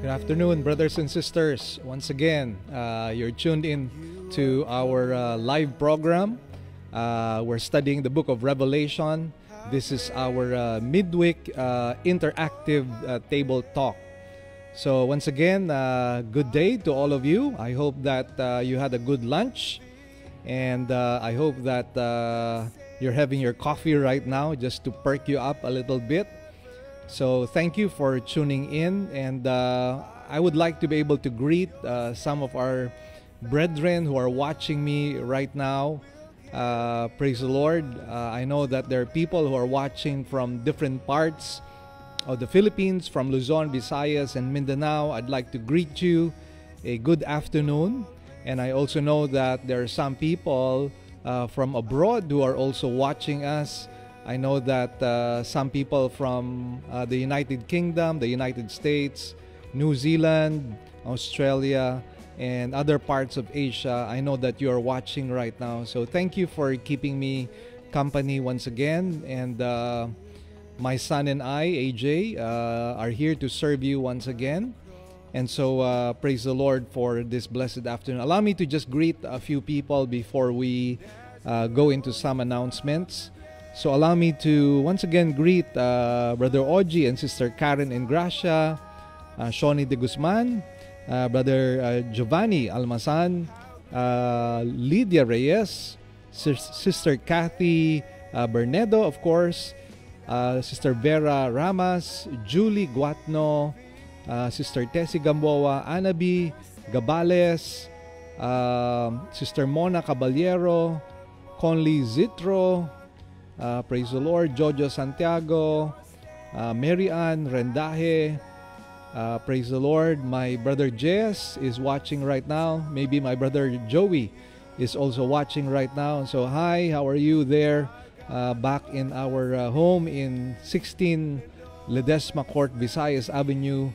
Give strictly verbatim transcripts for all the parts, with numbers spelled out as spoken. Good afternoon, brothers and sisters. Once again, uh, you're tuned in to our uh, live program. Uh, we're studying the book of Revelation. This is our uh, midweek uh, interactive uh, table talk. So once again, uh, good day to all of you. I hope that uh, you had a good lunch. And uh, I hope that uh, you're having your coffee right now just to perk you up a little bit. So thank you for tuning in. And uh, I would like to be able to greet uh, some of our brethren who are watching me right now. Uh, praise the Lord. Uh, I know that there are people who are watching from different parts of the Philippines, from Luzon, Visayas, and Mindanao. I'd like to greet you. A good afternoon. And I also know that there are some people uh, from abroad who are also watching us. I know that uh, some people from uh, the United Kingdom, the United States, New Zealand, Australia, and other parts of Asia, I know that you are watching right now. So thank you for keeping me company once again. And uh, my son and I, A J, uh, are here to serve you once again. And so, uh, praise the Lord for this blessed afternoon. Allow me to just greet a few people before we uh, go into some announcements. So allow me to once again greet uh, Brother Oji and Sister Karen Ingracia, uh, Shawnee de Guzman, uh, Brother uh, Giovanni Almasan, uh, Lydia Reyes, Sister Kathy uh, Bernedo, of course, uh, Sister Vera Ramas, Julie Guatno, Uh, Sister Tessie Gamboa, Anabi Gabales, uh, Sister Mona Caballero, Conley Zitro, uh, praise the Lord, Jojo Santiago, uh, Mary Ann Rendaje, uh, praise the Lord. My brother Jess is watching right now. Maybe my brother Joey is also watching right now. So hi, how are you there uh, back in our uh, home in sixteen Ledesma Court, Visayas Avenue,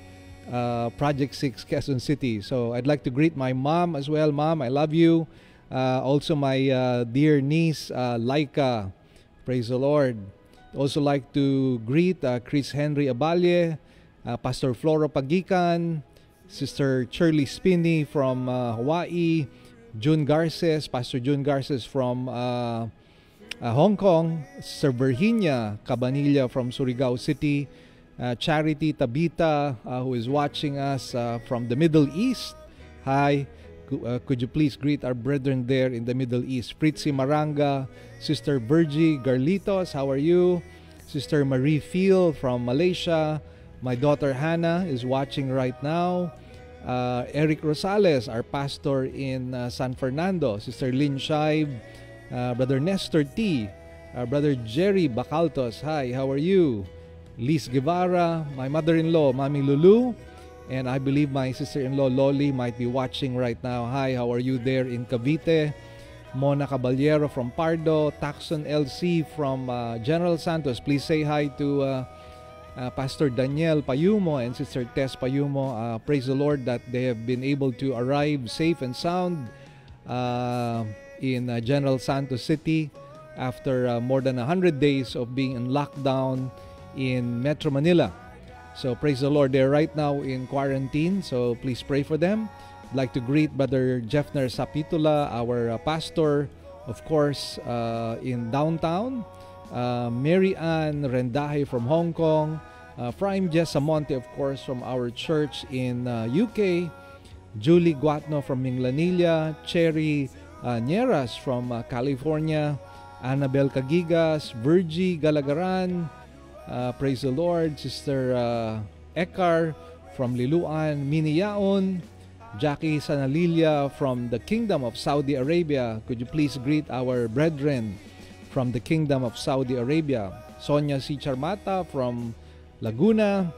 Uh, Project six, Quezon City. So I'd like to greet my mom as well. Mom, I love you. Uh, also my uh, dear niece, uh, Laika. Praise the Lord. Also like to greet uh, Chris Henry Aballe, uh, Pastor Floro Pagikan, Sister Shirley Spinney from uh, Hawaii, June Garces, Pastor June Garces from uh, uh, Hong Kong, Sister Virginia Cabanilla from Surigao City, Uh, Charity Tabita, uh, who is watching us uh, from the Middle East. Hi, C uh, could you please greet our brethren there in the Middle East? Fritzi Maranga, Sister Virgie Garlitos, how are you? Sister Marie Field from Malaysia. My daughter Hannah is watching right now. Uh, Eric Rosales, our pastor in uh, San Fernando. Sister Lynn Shive, uh, Brother Nestor T, uh, Brother Jerry Bacaltos, hi, how are you? Liz Guevara, my mother-in-law, Mami Lulu, and I believe my sister-in-law, Loli, might be watching right now. Hi, how are you there in Cavite? Mona Caballero from Pardo, Taxon L C from uh, General Santos. Please say hi to uh, uh, Pastor Daniel Payumo and Sister Tess Payumo. Uh, praise the Lord that they have been able to arrive safe and sound uh, in uh, General Santos City after uh, more than one hundred days of being in lockdown in Metro Manila. So praise the Lord, they're right now in quarantine, so please pray for them. I'd like to greet Brother Jeffner Sapitula, our uh, pastor, of course, uh, in downtown. Uh, Mary Ann Rendaje from Hong Kong. Uh, Prime Jessamonte, of course, from our church in uh, U K. Julie Guatno from Minglanilla. Cherry uh, Nieras from uh, California. Annabel Cagigas. Virgie Galagaran. Uh, praise the Lord, Sister uh, Ekar from Liloan, Miniyaon, Jackie Sanalilia from the Kingdom of Saudi Arabia. Could you please greet our brethren from the Kingdom of Saudi Arabia? Sonia C. Charmata from Laguna,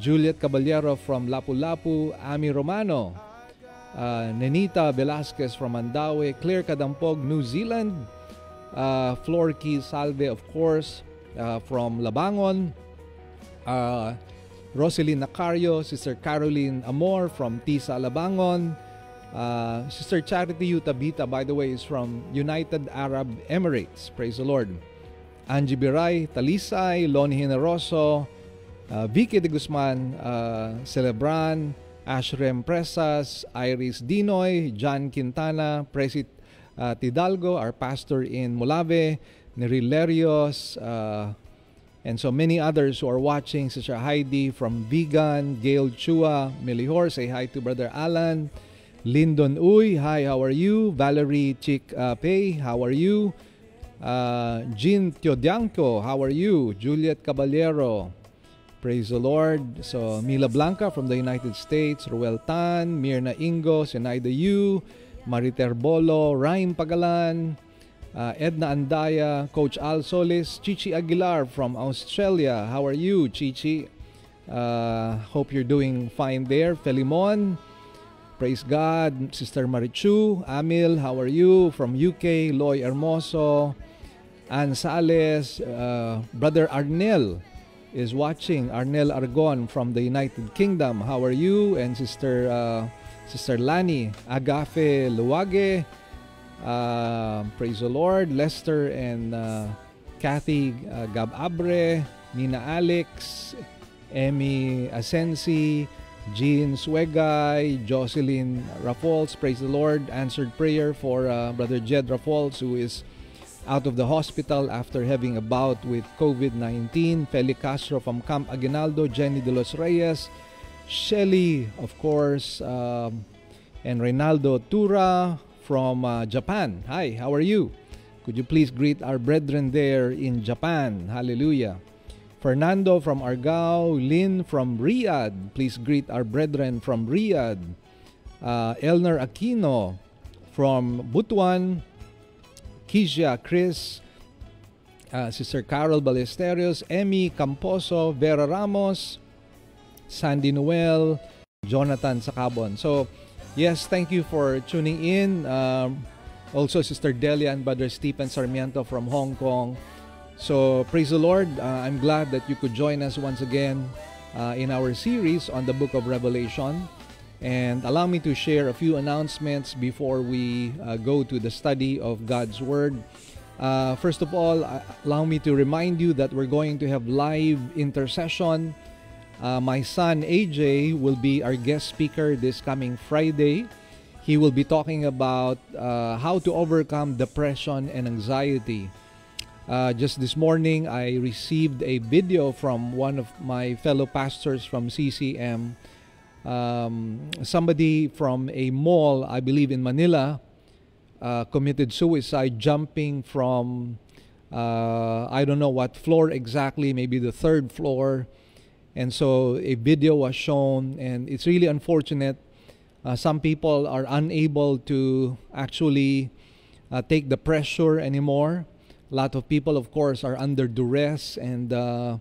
Juliet Caballero from Lapu-Lapu, Ami Romano, uh, Nenita Velasquez from Mandaue, Claire Kadampog, New Zealand, uh, Florky Salve, of course, Uh, from Labangon, uh, Rosaline Nacario, Sister Caroline Amor from Tisa, Labangon, uh, Sister Charity Utabita, by the way, is from United Arab Emirates. Praise the Lord. Angie Biray, Talisay, Loni Hinaroso, uh, Vicky de Guzman, uh, Celebran, Ashrem Presas, Iris Dinoy, John Quintana, Presit uh, Tidalgo, our pastor in Molave, Neril Lerios, uh, and so many others who are watching, such as Heidi from Vigan, Gail Chua, Melihor, say hi to Brother Alan, Lyndon Uy, hi, how are you? Valerie Chick uh, Pei, how are you? Uh, Jean Teodianco, how are you? Juliet Caballero, praise the Lord. So Mila Blanca from the United States, Ruel Tan, Mirna Ingo, Senaida Yu, Mariter Bolo, Raim Pagalan, Uh, Edna Andaya, Coach Al Solis, Chichi Aguilar from Australia. How are you, Chichi? Uh, hope you're doing fine there. Felimon, praise God. Sister Marichu, Amil, how are you? From U K, Loy Hermoso, Ann Sales, uh, Brother Arnel is watching. Arnel Argon from the United Kingdom. How are you? And Sister, uh, Sister Lani, Agafe Luwage, Uh, praise the Lord. Lester and uh, Kathy uh, Gababre, Nina Alex, Emmy Asensi, Jean Swegay, Jocelyn Raffles, praise the Lord. Answered prayer for uh, Brother Jed Raffles, who is out of the hospital after having a bout with COVID nineteen. Feli Castro from Camp Aguinaldo, Jenny De Los Reyes, Shelly, of course, um, and Reynaldo Tura from uh, Japan. Hi, how are you? Could you please greet our brethren there in Japan? Hallelujah. Fernando from Argao, Lynn from Riyadh, please greet our brethren from Riyadh. Uh, Elner Aquino from Butuan, Kizia Chris, uh, Sister Carol Ballesteros, Emmy Camposo, Vera Ramos, Sandy Noel, Jonathan Sacabon. So, yes, thank you for tuning in. Um, also, Sister Delia and Brother Stephen Sarmiento from Hong Kong. So, praise the Lord. Uh, I'm glad that you could join us once again uh, in our series on the book of Revelation. And allow me to share a few announcements before we uh, go to the study of God's Word. Uh, first of all, uh, allow me to remind you that we're going to have live intercession. Uh, my son A J will be our guest speaker this coming Friday. He will be talking about uh, how to overcome depression and anxiety. Uh, just this morning, I received a video from one of my fellow pastors from C C M. Um, somebody from a mall, I believe in Manila, uh, committed suicide jumping from, uh, I don't know what floor exactly, maybe the third floor. And so a video was shown, and it's really unfortunate. Uh, some people are unable to actually uh, take the pressure anymore. A lot of people, of course, are under duress, and uh,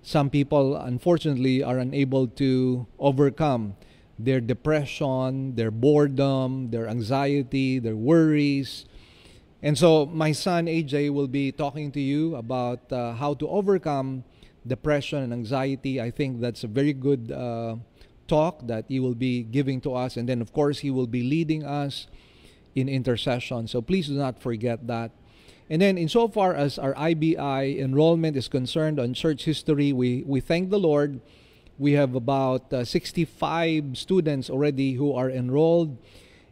some people, unfortunately, are unable to overcome their depression, their boredom, their anxiety, their worries. And so my son, A J, will be talking to you about uh, how to overcome depression and anxiety. I think that's a very good uh, talk that he will be giving to us. And then, of course, he will be leading us in intercession. So please do not forget that. And then, insofar as our I B I enrollment is concerned on church history, we, we thank the Lord. We have about uh, sixty-five students already who are enrolled.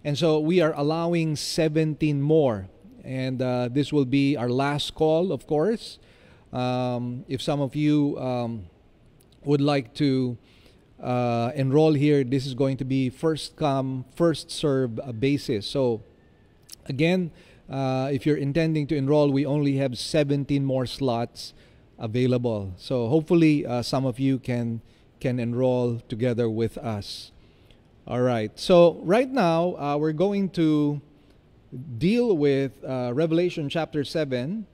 And so we are allowing seventeen more. And uh, this will be our last call, of course. Um, if some of you um, would like to uh, enroll here, this is going to be first come, first serve basis. So again, uh, if you're intending to enroll, we only have seventeen more slots available. So hopefully uh, some of you can, can enroll together with us. All right. So right now uh, we're going to deal with uh, Revelation chapter seven.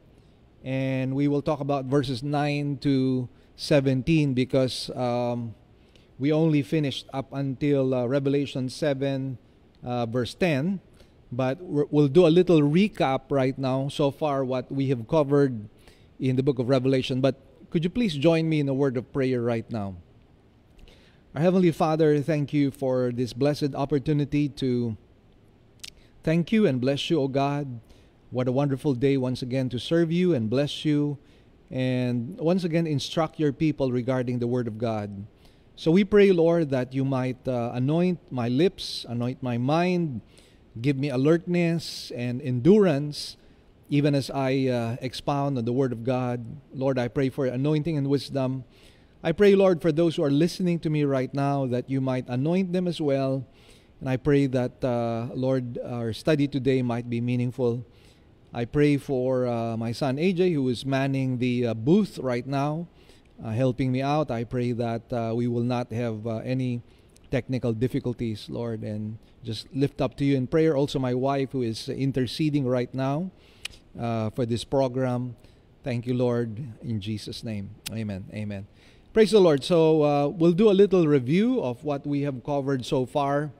And we will talk about verses nine to seventeen because um, we only finished up until uh, Revelation seven, uh, verse ten. But we're, we'll do a little recap right now so far what we have covered in the book of Revelation. But could you please join me in a word of prayer right now? Our Heavenly Father, thank you for this blessed opportunity to thank you and bless you, O God. What a wonderful day once again to serve you and bless you and once again instruct your people regarding the Word of God. So we pray, Lord, that you might uh, anoint my lips, anoint my mind, give me alertness and endurance, even as I uh, expound on the Word of God. Lord, I pray for anointing and wisdom. I pray, Lord, for those who are listening to me right now, that you might anoint them as well. And I pray that, uh, Lord, our study today might be meaningful. I pray for uh, my son A J, who is manning the uh, booth right now, uh, helping me out. I pray that uh, we will not have uh, any technical difficulties, Lord, and just lift up to you in prayer. Also, my wife, who is interceding right now uh, for this program. Thank you, Lord, in Jesus' name. Amen. Amen. Praise the Lord. So uh, we'll do a little review of what we have covered so far.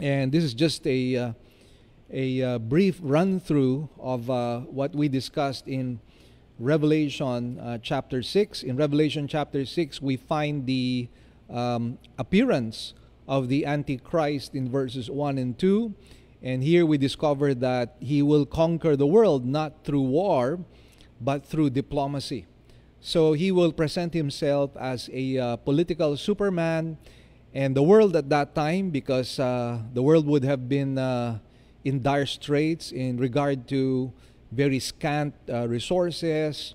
And this is just a... Uh, a uh, brief run-through of uh, what we discussed in Revelation uh, chapter six. In Revelation chapter six, we find the um, appearance of the Antichrist in verses one and two. And here we discover that he will conquer the world not through war, but through diplomacy. So he will present himself as a uh, political superman. And the world at that time, because uh, the world would have been... Uh, in dire straits in regard to very scant uh, resources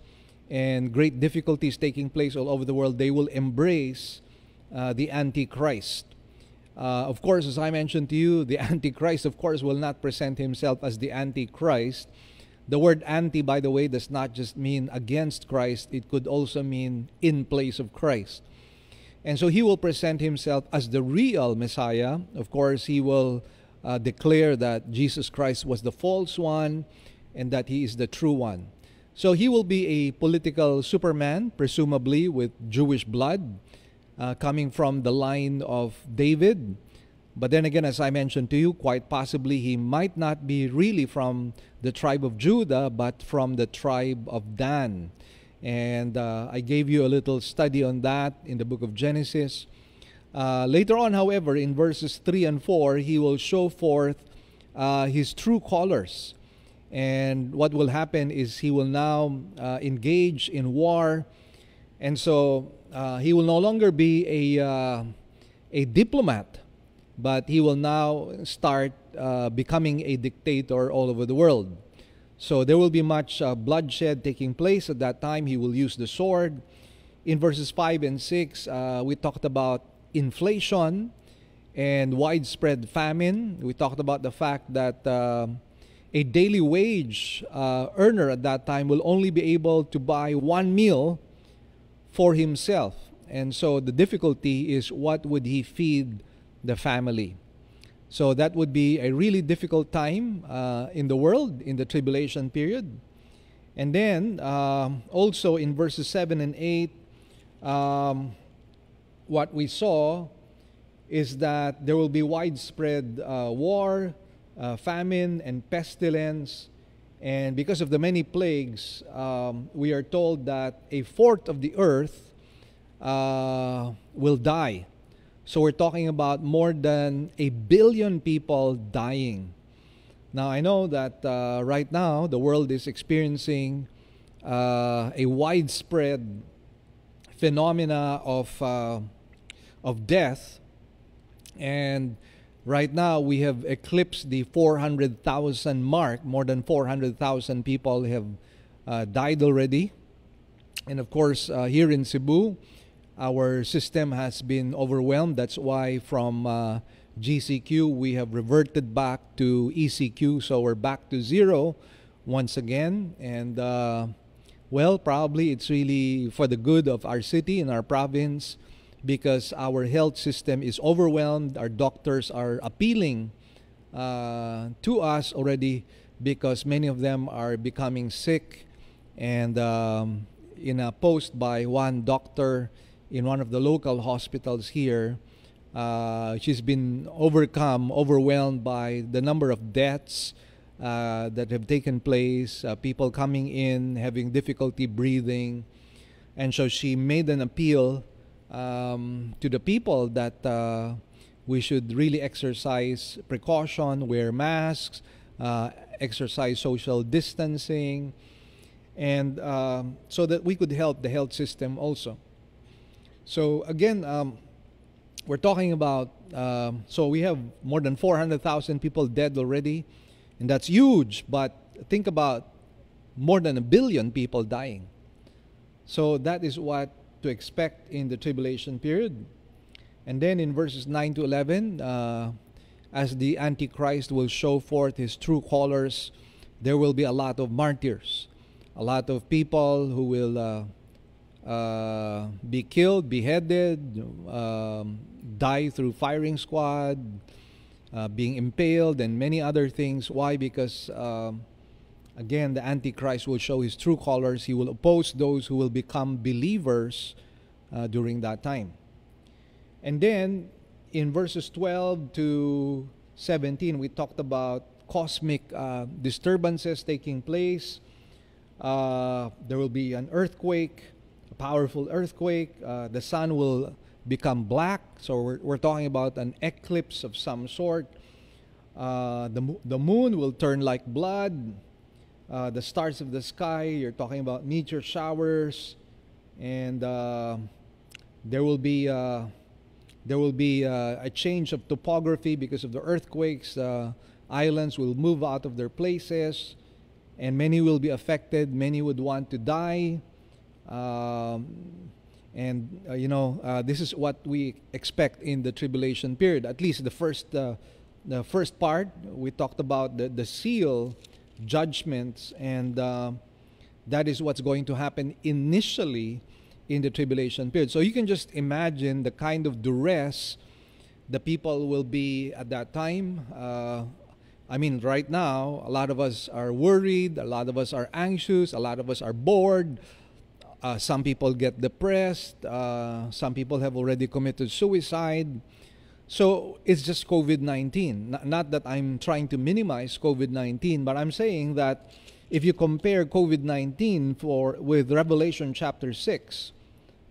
and great difficulties taking place all over the world, they will embrace uh, the Antichrist. Uh, of course, as I mentioned to you, the Antichrist, of course, will not present himself as the Antichrist. The word anti, by the way, does not just mean against Christ. It could also mean in place of Christ. And so he will present himself as the real Messiah. Of course, he will... Uh, declare that Jesus Christ was the false one and that he is the true one. So he will be a political superman, presumably with Jewish blood, uh, coming from the line of David. But then again, as I mentioned to you, quite possibly he might not be really from the tribe of Judah, but from the tribe of Dan. And uh, I gave you a little study on that in the book of Genesis. Uh, later on, however, in verses three and four, he will show forth uh, his true colors. And what will happen is he will now uh, engage in war. And so uh, he will no longer be a, uh, a diplomat, but he will now start uh, becoming a dictator all over the world. So there will be much uh, bloodshed taking place at that time. He will use the sword. In verses five and six, uh, we talked about inflation and widespread famine. We talked about the fact that uh, a daily wage uh, earner at that time will only be able to buy one meal for himself. And so the difficulty is, what would he feed the family? So that would be a really difficult time uh, in the world, in the tribulation period. And then uh, also in verses seven and eight, um, what we saw is that there will be widespread uh, war, uh, famine, and pestilence. And because of the many plagues, um, we are told that a fourth of the earth uh, will die. So we're talking about more than a billion people dying. Now, I know that uh, right now the world is experiencing uh, a widespread phenomena of... Uh, of death, and right now we have eclipsed the four hundred thousand mark. More than four hundred thousand people have uh, died already. And of course, uh, here in Cebu, our system has been overwhelmed. That's why from uh, G C Q we have reverted back to E C Q, so we're back to zero once again. And uh, well, probably it's really for the good of our city and our province, because our health system is overwhelmed. Our doctors are appealing uh, to us already, because many of them are becoming sick. And um, in a post by one doctor in one of the local hospitals here, uh, she's been overcome, overwhelmed by the number of deaths uh, that have taken place, uh, people coming in, having difficulty breathing. And so she made an appeal Um, to the people that uh, we should really exercise precaution, wear masks, uh, exercise social distancing. and um, so that we could help the health system also. So again, um, we're talking about, um, so we have more than four hundred thousand people dead already, and that's huge, but think about more than a billion people dying. So that is what to expect in the tribulation period. And then in verses nine to eleven, uh, as the Antichrist will show forth his true colors, there will be a lot of martyrs, a lot of people who will uh, uh, be killed, beheaded, um, die through firing squad, uh, being impaled, and many other things. Why? Because, um, again, the Antichrist will show his true colors. He will oppose those who will become believers uh, during that time. And then in verses twelve to seventeen, we talked about cosmic uh, disturbances taking place. Uh, there will be an earthquake, a powerful earthquake. Uh, the sun will become black. So we're, we're talking about an eclipse of some sort. Uh, the, the moon will turn like blood. Uh, the stars of the sky, you're talking about meteor showers. And uh, there will be... Uh, There will be uh, a change of topography because of the earthquakes. Uh, islands will move out of their places, and many will be affected. Many would want to die. Um, and, uh, you know, uh, this is what we expect in the tribulation period. At least the first, uh, the first part, we talked about the, the seal judgments, and uh, that is what's going to happen initially in the tribulation period. So you can just imagine the kind of duress the people will be at that time. Uh, I mean, right now, a lot of us are worried, a lot of us are anxious, a lot of us are bored. Uh, some people get depressed. Uh, some people have already committed suicide. So it's just COVID nineteen. Not that I'm trying to minimize COVID nineteen, but I'm saying that if you compare COVID nineteen for, with Revelation chapter six,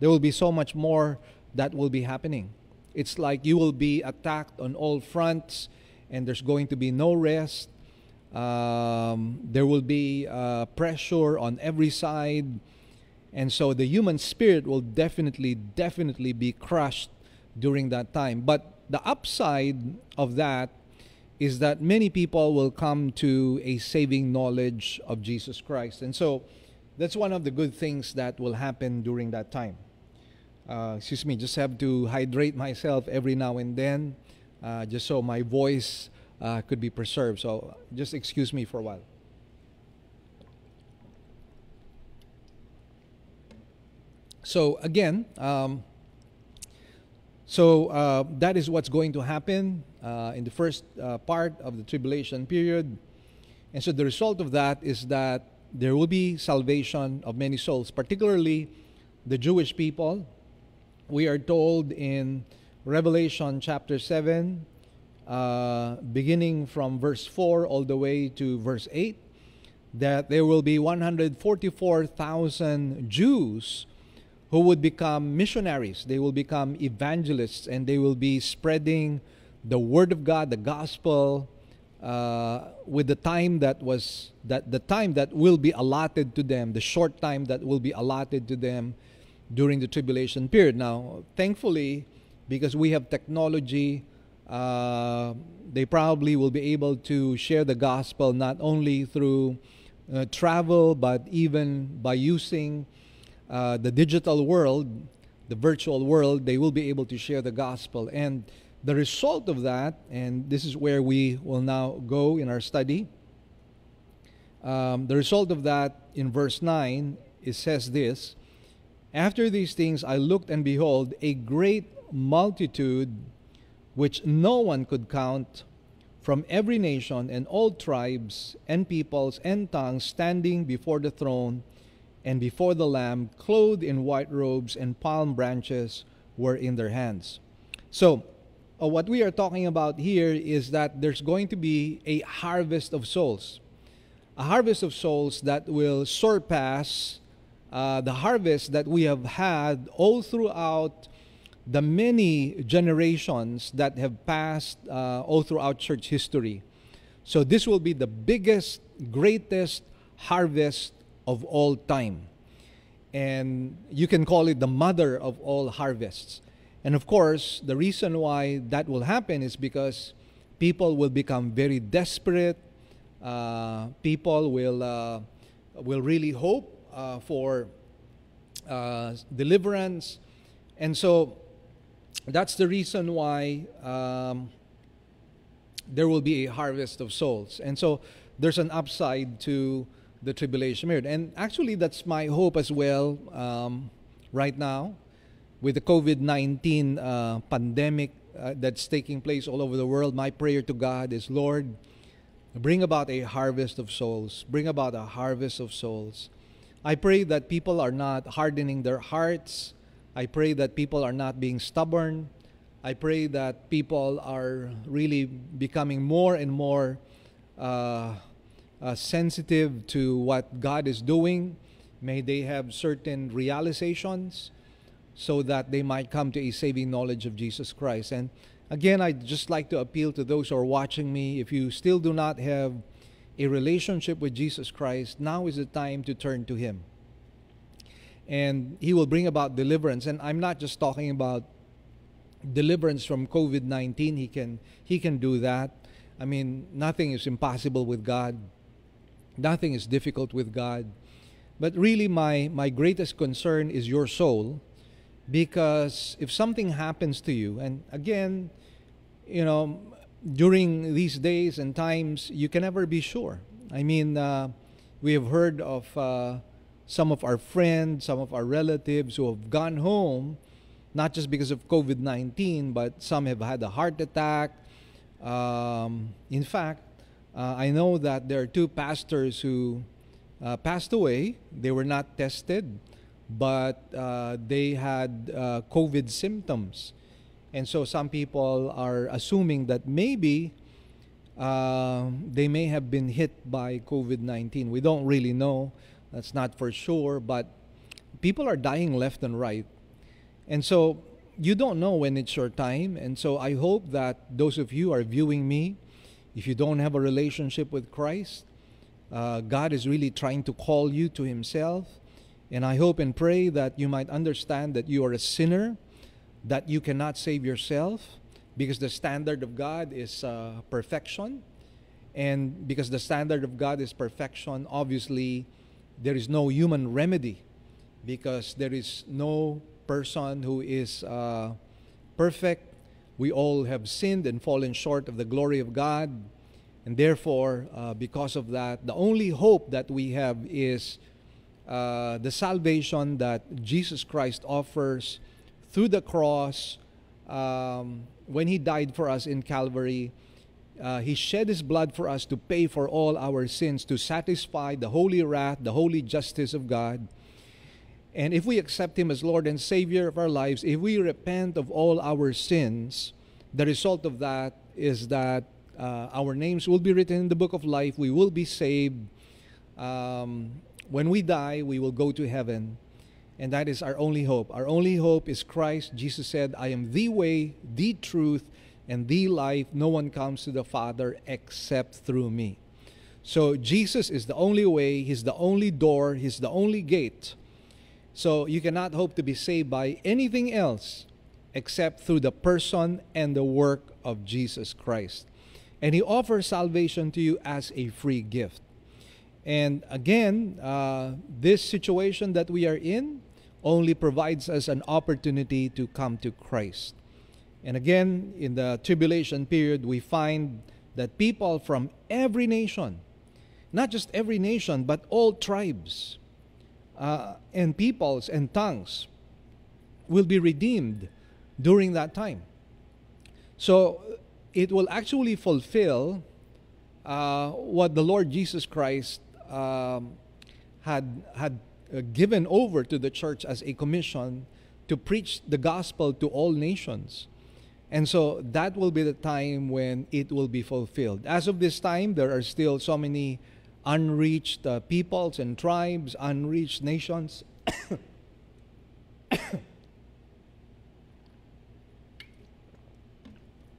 there will be so much more that will be happening. It's like you will be attacked on all fronts, and there's going to be no rest. Um, there will be uh, pressure on every side. And so the human spirit will definitely, definitely be crushed during that time. But the upside of that is that many people will come to a saving knowledge of Jesus Christ. And so that's one of the good things that will happen during that time. Uh, excuse me, just have to hydrate myself every now and then, uh, just so my voice uh, could be preserved. So just excuse me for a while. So again, um, so uh, that is what's going to happen uh, in the first uh, part of the tribulation period. And so the result of that is that there will be salvation of many souls, particularly the Jewish people. We are told in Revelation chapter seven, uh, beginning from verse four all the way to verse eight, that there will be one hundred forty-four thousand Jews who would become missionaries. They will become evangelists, and they will be spreading the word of God, the gospel, uh, with the time that was that the time that will be allotted to them, the short time that will be allotted to them during the tribulation period. Now, thankfully, because we have technology, uh, they probably will be able to share the gospel not only through uh, travel, but even by using Uh, the digital world, the virtual world. They will be able to share the gospel. And the result of that, and this is where we will now go in our study, um, the result of that in verse nine, it says this: "After these things I looked, and behold, a great multitude which no one could count, from every nation and all tribes and peoples and tongues, standing before the throne and before the Lamb, clothed in white robes, and palm branches were in their hands." So uh, what we are talking about here is that there's going to be a harvest of souls, a harvest of souls that will surpass uh, the harvest that we have had all throughout the many generations that have passed uh, all throughout church history. So this will be the biggest, greatest harvest of all time. And you can call it the mother of all harvests. And of course, the reason why that will happen is because people will become very desperate. Uh, people will uh, will really hope uh, for uh, deliverance. And so that's the reason why um, there will be a harvest of souls. And so there's an upside to the tribulation period. And actually, that's my hope as well um, right now with the COVID nineteen uh, pandemic uh, that's taking place all over the world. My prayer to God is, Lord, bring about a harvest of souls. Bring about a harvest of souls. I pray that people are not hardening their hearts. I pray that people are not being stubborn. I pray that people are really becoming more and more uh, uh, sensitive to what God is doing. May they have certain realizations so that they might come to a saving knowledge of Jesus Christ. And again, I'd just like to appeal to those who are watching me. If you still do not have a relationship with Jesus Christ, now is the time to turn to Him. And He will bring about deliverance. And I'm not just talking about deliverance from COVID nineteen. He can, he can do that. I mean, nothing is impossible with God. Nothing is difficult with God. But really, my, my greatest concern is your soul. Because if something happens to you, and again, you know, during these days and times, you can never be sure. I mean, uh, we have heard of... Uh, some of our friends, some of our relatives who have gone home, not just because of COVID nineteen, but some have had a heart attack. Um, in fact, uh, I know that there are two pastors who uh, passed away. They were not tested, but uh, they had uh, COVID symptoms. And so some people are assuming that maybe uh, they may have been hit by COVID nineteen. We don't really know. That's not for sure, but people are dying left and right. And so you don't know when it's your time. And so I hope that those of you are viewing me, if you don't have a relationship with Christ, uh, God is really trying to call you to Himself. And I hope and pray that you might understand that you are a sinner, that you cannot save yourself, because the standard of God is uh, perfection. And because the standard of God is perfection, obviously, there is no human remedy, because there is no person who is uh, perfect. We all have sinned and fallen short of the glory of God. And therefore, uh, because of that, the only hope that we have is uh, the salvation that Jesus Christ offers through the cross. Um, when He died for us in Calvary, Uh, he shed His blood for us to pay for all our sins, to satisfy the holy wrath, the holy justice of God. And if we accept Him as Lord and Savior of our lives, if we repent of all our sins, the result of that is that uh, our names will be written in the book of life. We will be saved. Um, when we die, we will go to heaven. And that is our only hope. Our only hope is Christ. Jesus said, "I am the way, the truth, and the life. No one comes to the Father except through me." So Jesus is the only way. He's the only door. He's the only gate. So you cannot hope to be saved by anything else except through the person and the work of Jesus Christ. And He offers salvation to you as a free gift. And again, uh, this situation that we are in only provides us an opportunity to come to Christ. And again, in the tribulation period, we find that people from every nation, not just every nation, but all tribes uh, and peoples and tongues will be redeemed during that time. So it will actually fulfill uh, what the Lord Jesus Christ um, had, had uh, given over to the church as a commission to preach the gospel to all nations. And so that will be the time when it will be fulfilled. As of this time, there are still so many unreached uh, peoples and tribes, unreached nations.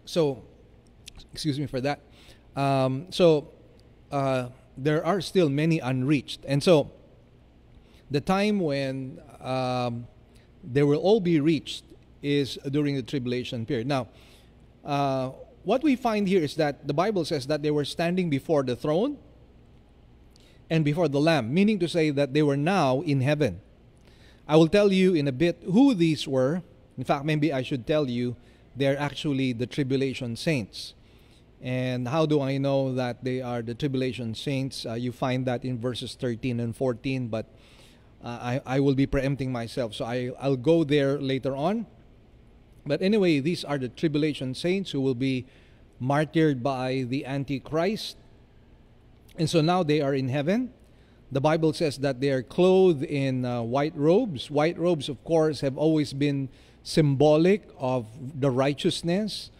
So, excuse me for that. Um, so, uh, there are still many unreached. And so, The time when um, they will all be reached is during the tribulation period. Now, uh, what we find here is that the Bible says that they were standing before the throne and before the Lamb, meaning to say that they were now in heaven. I will tell you in a bit who these were. In fact, maybe I should tell you they're actually the tribulation saints. And how do I know that they are the tribulation saints? Uh, you find that in verses thirteen and fourteen, but uh, I, I will be preempting myself, so I, I'll go there later on. But anyway, these are the tribulation saints who will be martyred by the Antichrist. And so now they are in heaven. The Bible says that they are clothed in uh, white robes. White robes, of course, have always been symbolic of the righteousness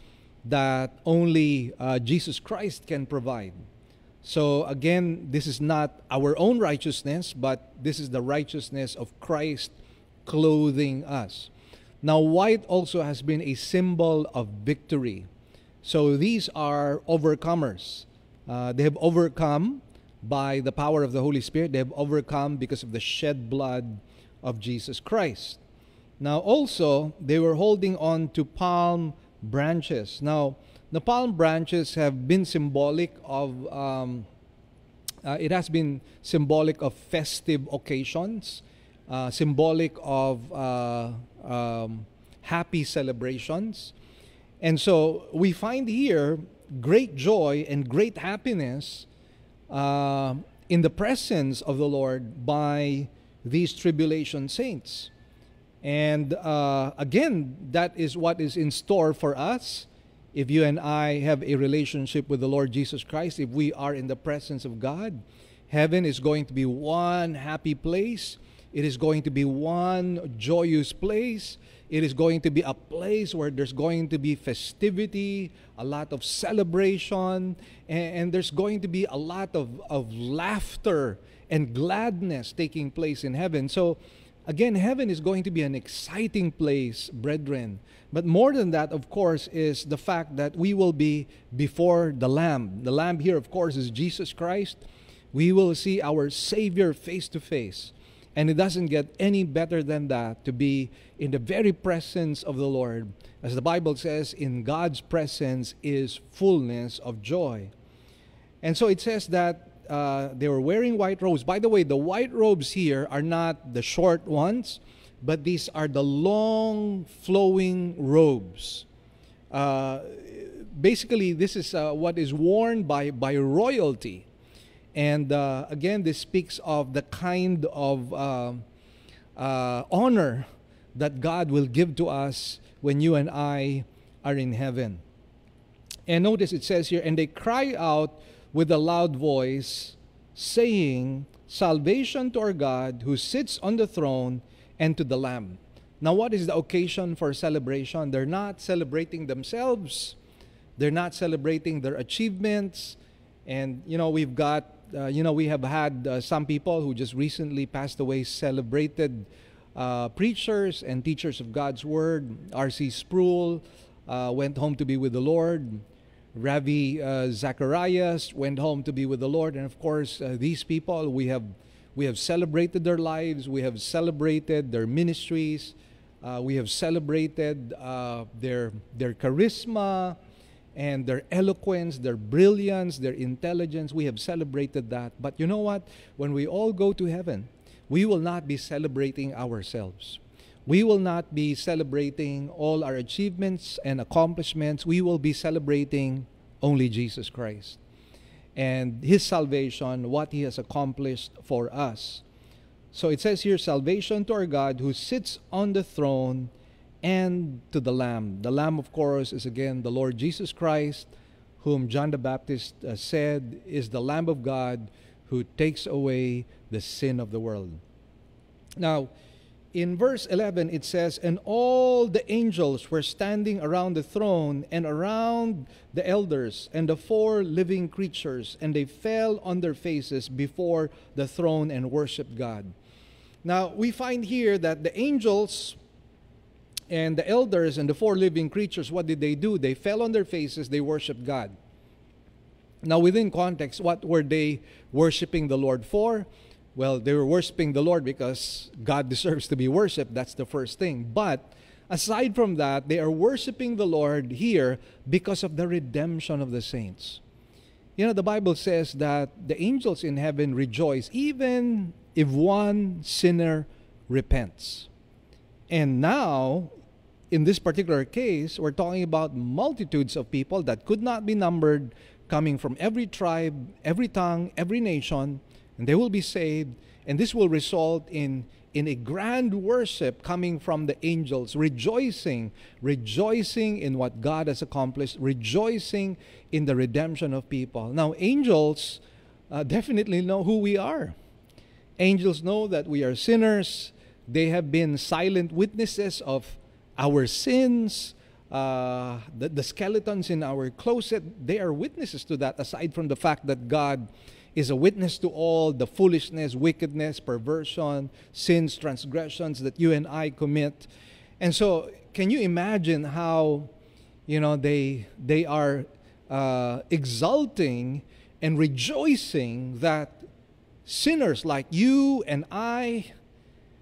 that only uh, Jesus Christ can provide. So again, this is not our own righteousness, but this is the righteousness of Christ clothing us. Now, white also has been a symbol of victory. So these are overcomers. Uh, they have overcome by the power of the Holy Spirit. They have overcome because of the shed blood of Jesus Christ. Now also, they were holding on to palm branches. Now, the palm branches have been symbolic of, um, uh, it has been symbolic of festive occasions, uh, symbolic of uh, um, happy celebrations. And so we find here great joy and great happiness uh, in the presence of the Lord by these tribulation saints. And uh, again, that is what is in store for us if you and I have a relationship with the Lord Jesus Christ. If we are in the presence of God, heaven is going to be one happy place. It is going to be one joyous place. It is going to be a place where there's going to be festivity, a lot of celebration, and, and there's going to be a lot of, of laughter and gladness taking place in heaven. So, again, heaven is going to be an exciting place, brethren. But more than that, of course, is the fact that we will be before the Lamb. The Lamb here, of course, is Jesus Christ. We will see our Savior face to face. And it doesn't get any better than that, to be in the very presence of the Lord. As the Bible says, in God's presence is fullness of joy. And so it says that Uh, they were wearing white robes. By the way, the white robes here are not the short ones, but these are the long flowing robes. Uh, basically, this is uh, what is worn by, by royalty. And uh, again, this speaks of the kind of uh, uh, honor that God will give to us when you and I are in heaven. And notice it says here, and they cry out with a loud voice, saying, salvation to our God who sits on the throne and to the Lamb. Now, what is the occasion for celebration? They're not celebrating themselves. They're not celebrating their achievements. And, you know, we've got, uh, you know, we have had uh, some people who just recently passed away, celebrated uh, preachers and teachers of God's Word. R C Sproul uh, went home to be with the Lord. Ravi uh, Zacharias went home to be with the Lord. And of course, uh, these people, we have, we have celebrated their lives. We have celebrated their ministries. Uh, we have celebrated uh, their, their charisma and their eloquence, their brilliance, their intelligence. We have celebrated that. But you know what? When we all go to heaven, we will not be celebrating ourselves. We will not be celebrating all our achievements and accomplishments. We will be celebrating only Jesus Christ and His salvation, what He has accomplished for us. So it says here, salvation to our God who sits on the throne and to the Lamb. The Lamb, of course, is again the Lord Jesus Christ, whom John the Baptist uh, said is the Lamb of God who takes away the sin of the world. Now, in verse eleven, it says, and all the angels were standing around the throne and around the elders and the four living creatures, and they fell on their faces before the throne and worshiped God. Now, we find here that the angels and the elders and the four living creatures, what did they do? They fell on their faces, they worshiped God. Now, within context, what were they worshiping the Lord for? well, they were worshiping the Lord because God deserves to be worshipped. That's the first thing. But aside from that, they are worshiping the Lord here because of the redemption of the saints. You know, the Bible says that the angels in heaven rejoice even if one sinner repents. And now, in this particular case, we're talking about multitudes of people that could not be numbered, coming from every tribe, every tongue, every nation, and they will be saved. And this will result in, in a grand worship coming from the angels, rejoicing, rejoicing in what God has accomplished, rejoicing in the redemption of people. Now, angels uh, definitely know who we are. Angels know that we are sinners. They have been silent witnesses of our sins. Uh, the, the skeletons in our closet, they are witnesses to that, aside from the fact that God is a witness to all the foolishness, wickedness, perversion, sins, transgressions that you and I commit. And so, can you imagine how, you know, they, they are uh, exulting and rejoicing that sinners like you and I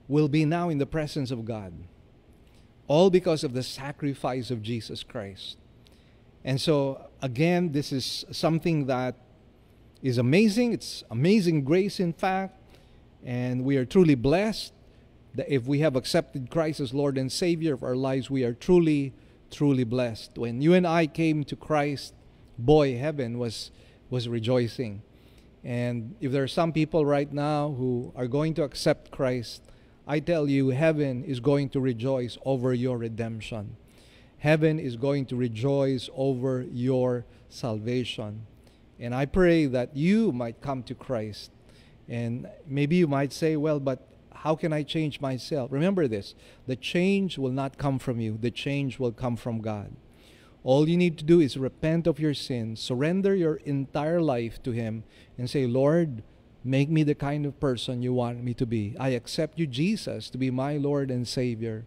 will be now in the presence of God, all because of the sacrifice of Jesus Christ. And so, again, this is something that is amazing. It's amazing grace, in fact, and we are truly blessed that if we have accepted Christ as Lord and Savior of our lives, we are truly, truly blessed. When you and I came to Christ, boy, heaven was, was rejoicing. And if there are some people right now who are going to accept Christ, I tell you, heaven is going to rejoice over your redemption. Heaven is going to rejoice over your salvation. And I pray that you might come to Christ. And maybe you might say, well, but how can I change myself? Remember this, the change will not come from you. The change will come from God. All you need to do is repent of your sins, surrender your entire life to Him, and say, Lord, make me the kind of person you want me to be. I accept you, Jesus, to be my Lord and Savior.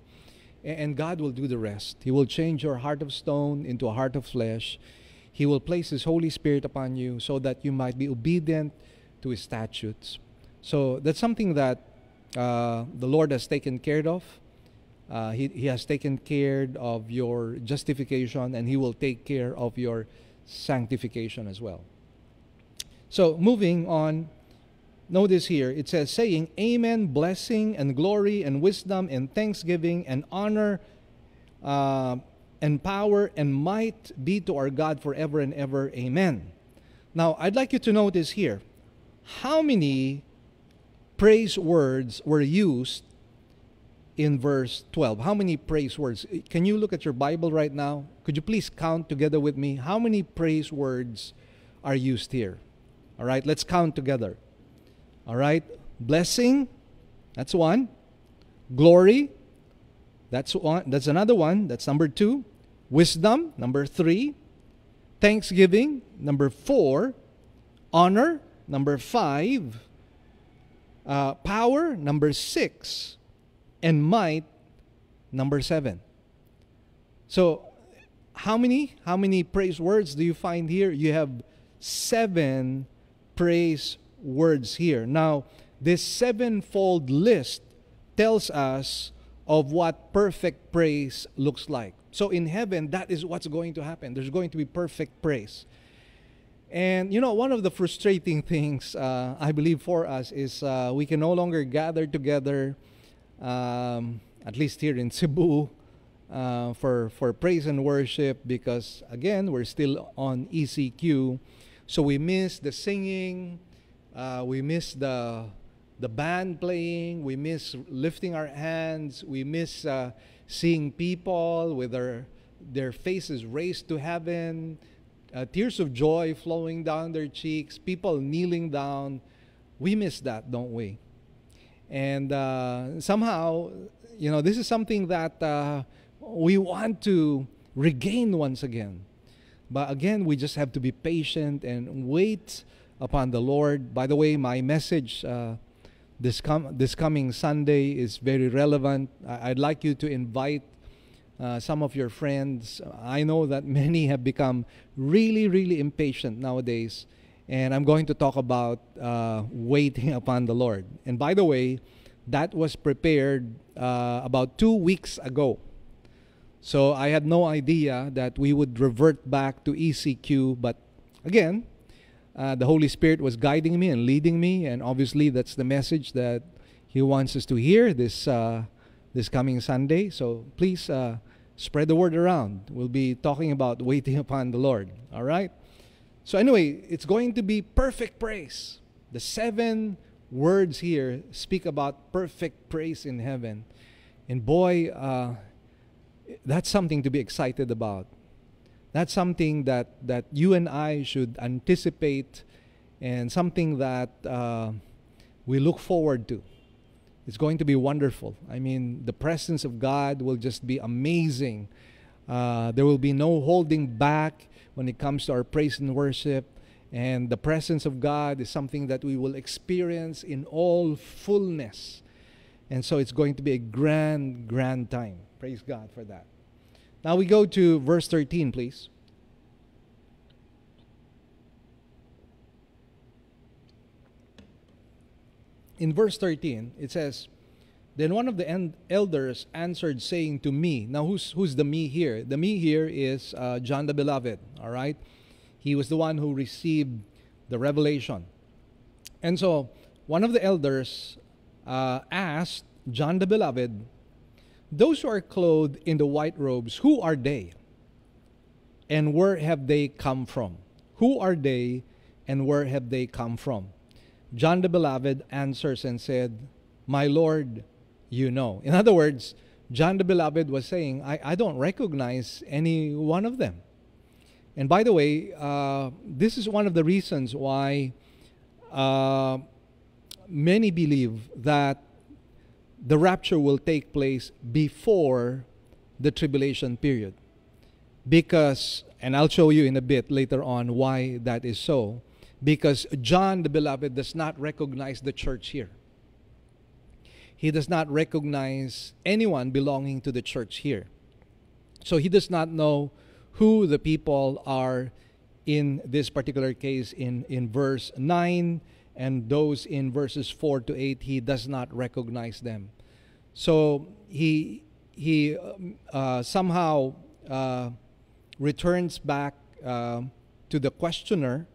And God will do the rest. He will change your heart of stone into a heart of flesh. He will place His Holy Spirit upon you so that you might be obedient to His statutes. So that's something that uh, the Lord has taken care of. Uh, he, he has taken care of your justification, and He will take care of your sanctification as well. So moving on. Notice here, it says, saying, Amen, blessing and glory and wisdom and thanksgiving and honor uh, and power and might be to our God forever and ever. Amen. Now, I'd like you to notice here, how many praise words were used in verse twelve? How many praise words? Can you look at your Bible right now? Could you please count together with me? How many praise words are used here? All right, let's count together. All right, blessing, that's one. Glory, that's one. That's another one. That's number two. Wisdom, number three. Thanksgiving, number four. Honor, number five. Uh, power, number six. And might, number seven. So, how many? How many praise words do you find here? You have seven praise words. words here. Now, this sevenfold list tells us of what perfect praise looks like. So in heaven, that is what's going to happen. There's going to be perfect praise. And you know, one of the frustrating things uh, I believe for us is uh, we can no longer gather together, um, at least here in Cebu, uh, for, for praise and worship because, again, we're still on E C Q. So we miss the singing. Uh, we miss the, the band playing, we miss lifting our hands, we miss uh, seeing people with their, their faces raised to heaven, uh, tears of joy flowing down their cheeks, people kneeling down. We miss that, don't we? And uh, somehow, you know, this is something that uh, we want to regain once again. But again, we just have to be patient and wait upon the Lord. By the way, my message uh, this, com this coming Sunday is very relevant. I I'd like you to invite uh, some of your friends. I know that many have become really, really impatient nowadays. And I'm going to talk about uh, waiting upon the Lord. And by the way, that was prepared uh, about two weeks ago. So I had no idea that we would revert back to E C Q. But again, uh, the Holy Spirit was guiding me and leading me. And obviously, that's the message that He wants us to hear this, uh, this coming Sunday. So please uh, spread the word around. We'll be talking about waiting upon the Lord. All right? So anyway, it's going to be perfect praise. The seven words here speak about perfect praise in heaven. And boy, uh, that's something to be excited about. That's something that, that you and I should anticipate, and something that uh, we look forward to. It's going to be wonderful. I mean, the presence of God will just be amazing. Uh, there will be no holding back when it comes to our praise and worship. And the presence of God is something that we will experience in all fullness. And so it's going to be a grand, grand time. Praise God for that. Now we go to verse thirteen, please. In verse thirteen, it says, "Then one of the elders answered, saying to me," now who's, who's the me here? The me here is uh, John the Beloved, all right? He was the one who received the revelation. And so, one of the elders uh, asked John the Beloved, "Those who are clothed in the white robes, who are they? And where have they come from? Who are they, and where have they come from?" John the Beloved answers and said, "My Lord, you know." In other words, John the Beloved was saying, I, I don't recognize any one of them. And by the way, uh, this is one of the reasons why uh, many believe that the rapture will take place before the tribulation period. Because, and I'll show you in a bit later on why that is so, because John the Beloved does not recognize the church here. He does not recognize anyone belonging to the church here. So he does not know who the people are in this particular case in, in verse nine, and those in verses four to eight, he does not recognize them. So he, he uh, somehow uh, returns back uh, to the questioner,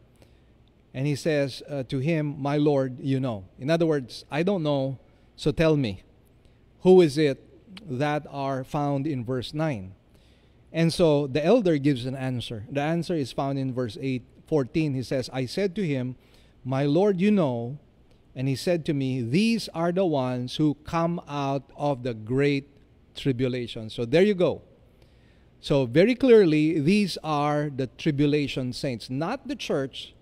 and he says uh, to him, "My Lord, you know." In other words, I don't know, so tell me, who is it that are found in verse nine? And so the elder gives an answer. The answer is found in verse eight, fourteen. He says, "I said to him, 'My Lord, you know.' And he said to me, 'These are the ones who come out of the great tribulation.'" So there you go. So very clearly, these are the tribulation saints, not the church.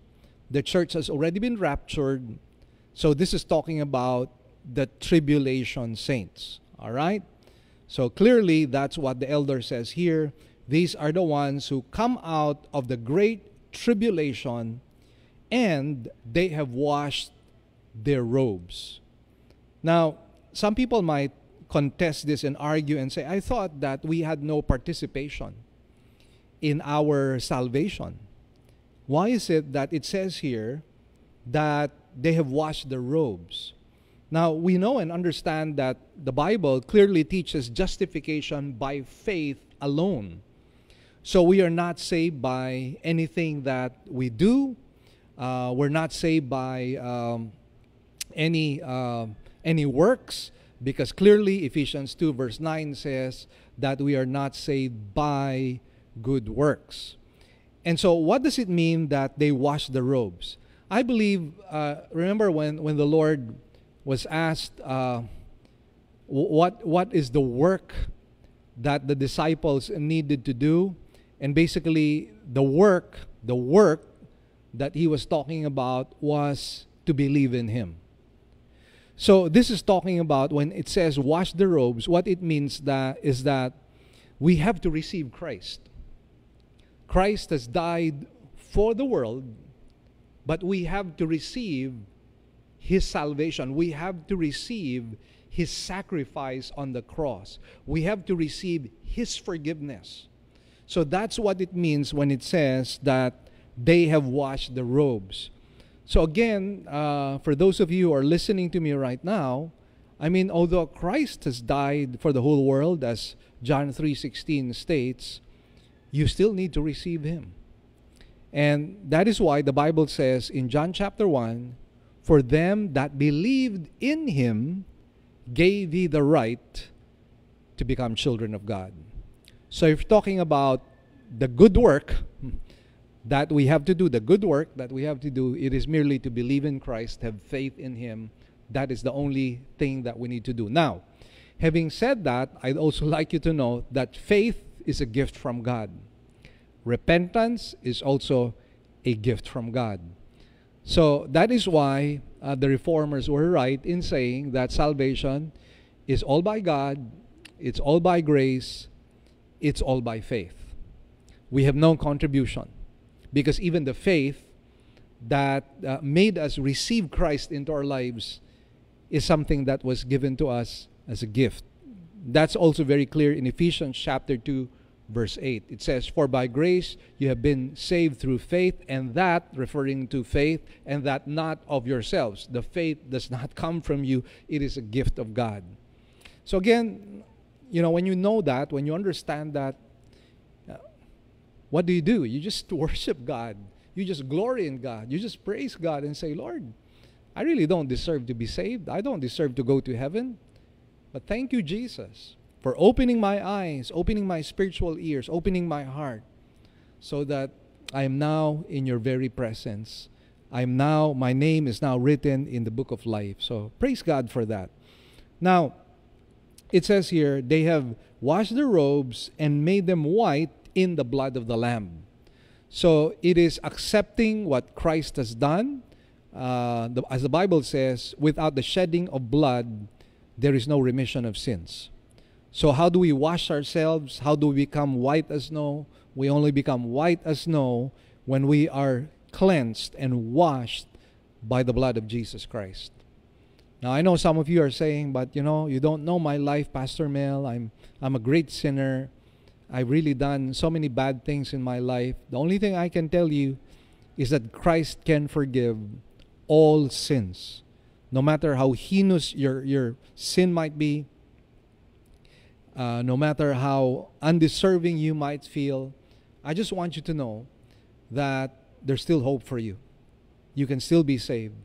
The church has already been raptured. So this is talking about the tribulation saints, all right? So clearly, that's what the elder says here. These are the ones who come out of the great tribulation, and they have washed their robes. Now, some people might contest this and argue and say, "I thought that we had no participation in our salvation. Why is it that it says here that they have washed their robes?" Now, we know and understand that the Bible clearly teaches justification by faith alone. So we are not saved by anything that we do. Uh, we're not saved by um, any, uh, any works, because clearly Ephesians two verse nine says that we are not saved by good works. And so what does it mean that they wash the robes? I believe, uh, remember when, when the Lord was asked uh, what, what is the work that the disciples needed to do. And basically, the work, the work that he was talking about was to believe in him. So this is talking about when it says wash the robes, what it means that is that we have to receive Christ. Christ has died for the world, but we have to receive His salvation. We have to receive His sacrifice on the cross. We have to receive His forgiveness. So that's what it means when it says that they have washed the robes. So again, uh, for those of you who are listening to me right now, I mean, although Christ has died for the whole world, as John three sixteen states, you still need to receive him. And that is why the Bible says in John chapter one, for them that believed in him, gave he the right to become children of God. So if you're talking about the good work that we have to do, the good work that we have to do, it is merely to believe in Christ, have faith in him. That is the only thing that we need to do. Now, having said that, I'd also like you to know that faith is a gift from God. Repentance is also a gift from God. So that is why uh, the reformers were right in saying that salvation is all by God, it's all by grace, it's all by faith. We have no contribution, because even the faith that uh, made us receive Christ into our lives is something that was given to us as a gift. That's also very clear in Ephesians chapter two, verse eight. It says, for by grace you have been saved through faith, and that, referring to faith, and that not of yourselves. The faith does not come from you. It is a gift of God. So again, you know, when you know that, when you understand that, uh, what do you do? You just worship God. You just glory in God. You just praise God and say, Lord, I really don't deserve to be saved. I don't deserve to go to heaven. But thank you, Jesus, for opening my eyes, opening my spiritual ears, opening my heart, so that I am now in your very presence. I am now, my name is now written in the book of life. So praise God for that. Now, it says here, they have washed their robes and made them white in the blood of the Lamb. So it is accepting what Christ has done. Uh, the, as the Bible says, without the shedding of blood, there is no remission of sins. So how do we wash ourselves? How do we become white as snow? We only become white as snow when we are cleansed and washed by the blood of Jesus Christ. Now, I know some of you are saying, but you know, you don't know my life, Pastor Mel. I'm, I'm a great sinner. I've really done so many bad things in my life. The only thing I can tell you is that Christ can forgive all sins. No matter how heinous your, your sin might be, uh, no matter how undeserving you might feel, I just want you to know that there's still hope for you. You can still be saved.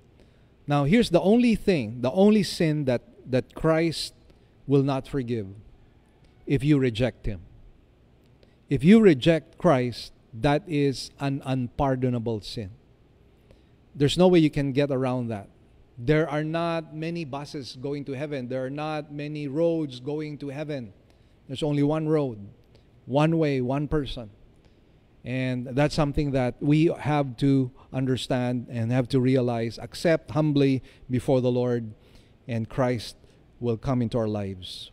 Now, here's the only thing, the only sin that, that Christ will not forgive: if you reject him. If you reject Christ, that is an unpardonable sin. There's no way you can get around that. There are not many buses going to heaven. There are not many roads going to heaven. There's only one road, one way, one person. And that's something that we have to understand and have to realize, accept humbly before the Lord, and Christ will come into our lives.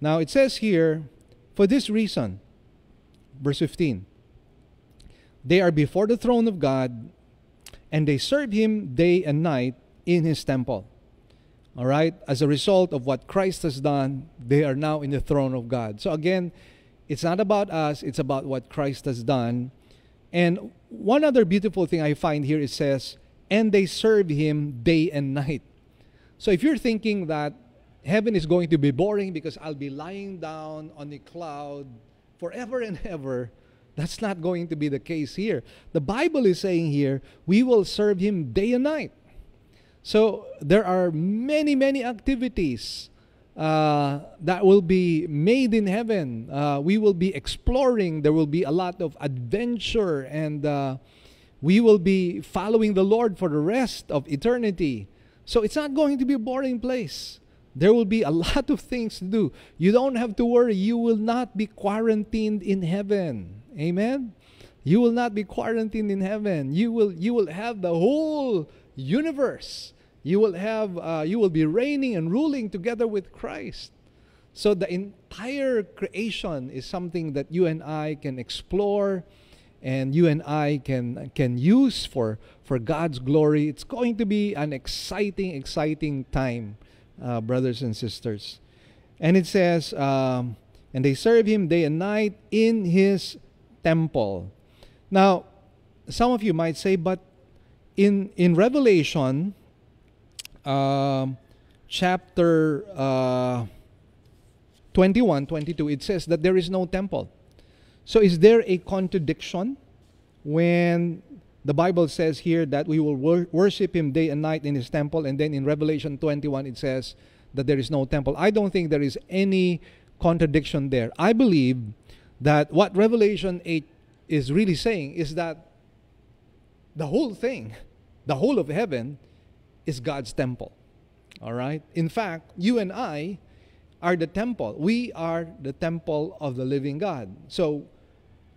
Now it says here, for this reason, verse fifteen, they are before the throne of God, and they serve him day and night in his temple. All right? As a result of what Christ has done, they are now in the throne of God. So again, it's not about us. It's about what Christ has done. And one other beautiful thing I find here, it says, and they serve him day and night. So if you're thinking that heaven is going to be boring because I'll be lying down on a cloud forever and ever, that's not going to be the case here. The Bible is saying here, we will serve him day and night. So there are many, many activities uh, that will be made in heaven. Uh, we will be exploring. There will be a lot of adventure, and uh, we will be following the Lord for the rest of eternity. So it's not going to be a boring place. There will be a lot of things to do. You don't have to worry. You will not be quarantined in heaven. Amen? You will not be quarantined in heaven. You will, you will have the whole universe. You will, have, uh, you will be reigning and ruling together with Christ. So the entire creation is something that you and I can explore, and you and I can, can use for, for God's glory. It's going to be an exciting, exciting time. Uh, brothers and sisters. And it says, um, and they serve him day and night in his temple. Now, some of you might say, but in in Revelation uh, chapter uh, twenty-one, twenty-two, it says that there is no temple. So is there a contradiction when the Bible says here that we will wor worship him day and night in his temple, and then in Revelation twenty-one it says that there is no temple? I don't think there is any contradiction there. I believe that what Revelation eight is really saying is that the whole thing, the whole of heaven, is God's temple. All right? In fact, you and I are the temple. We are the temple of the living God. So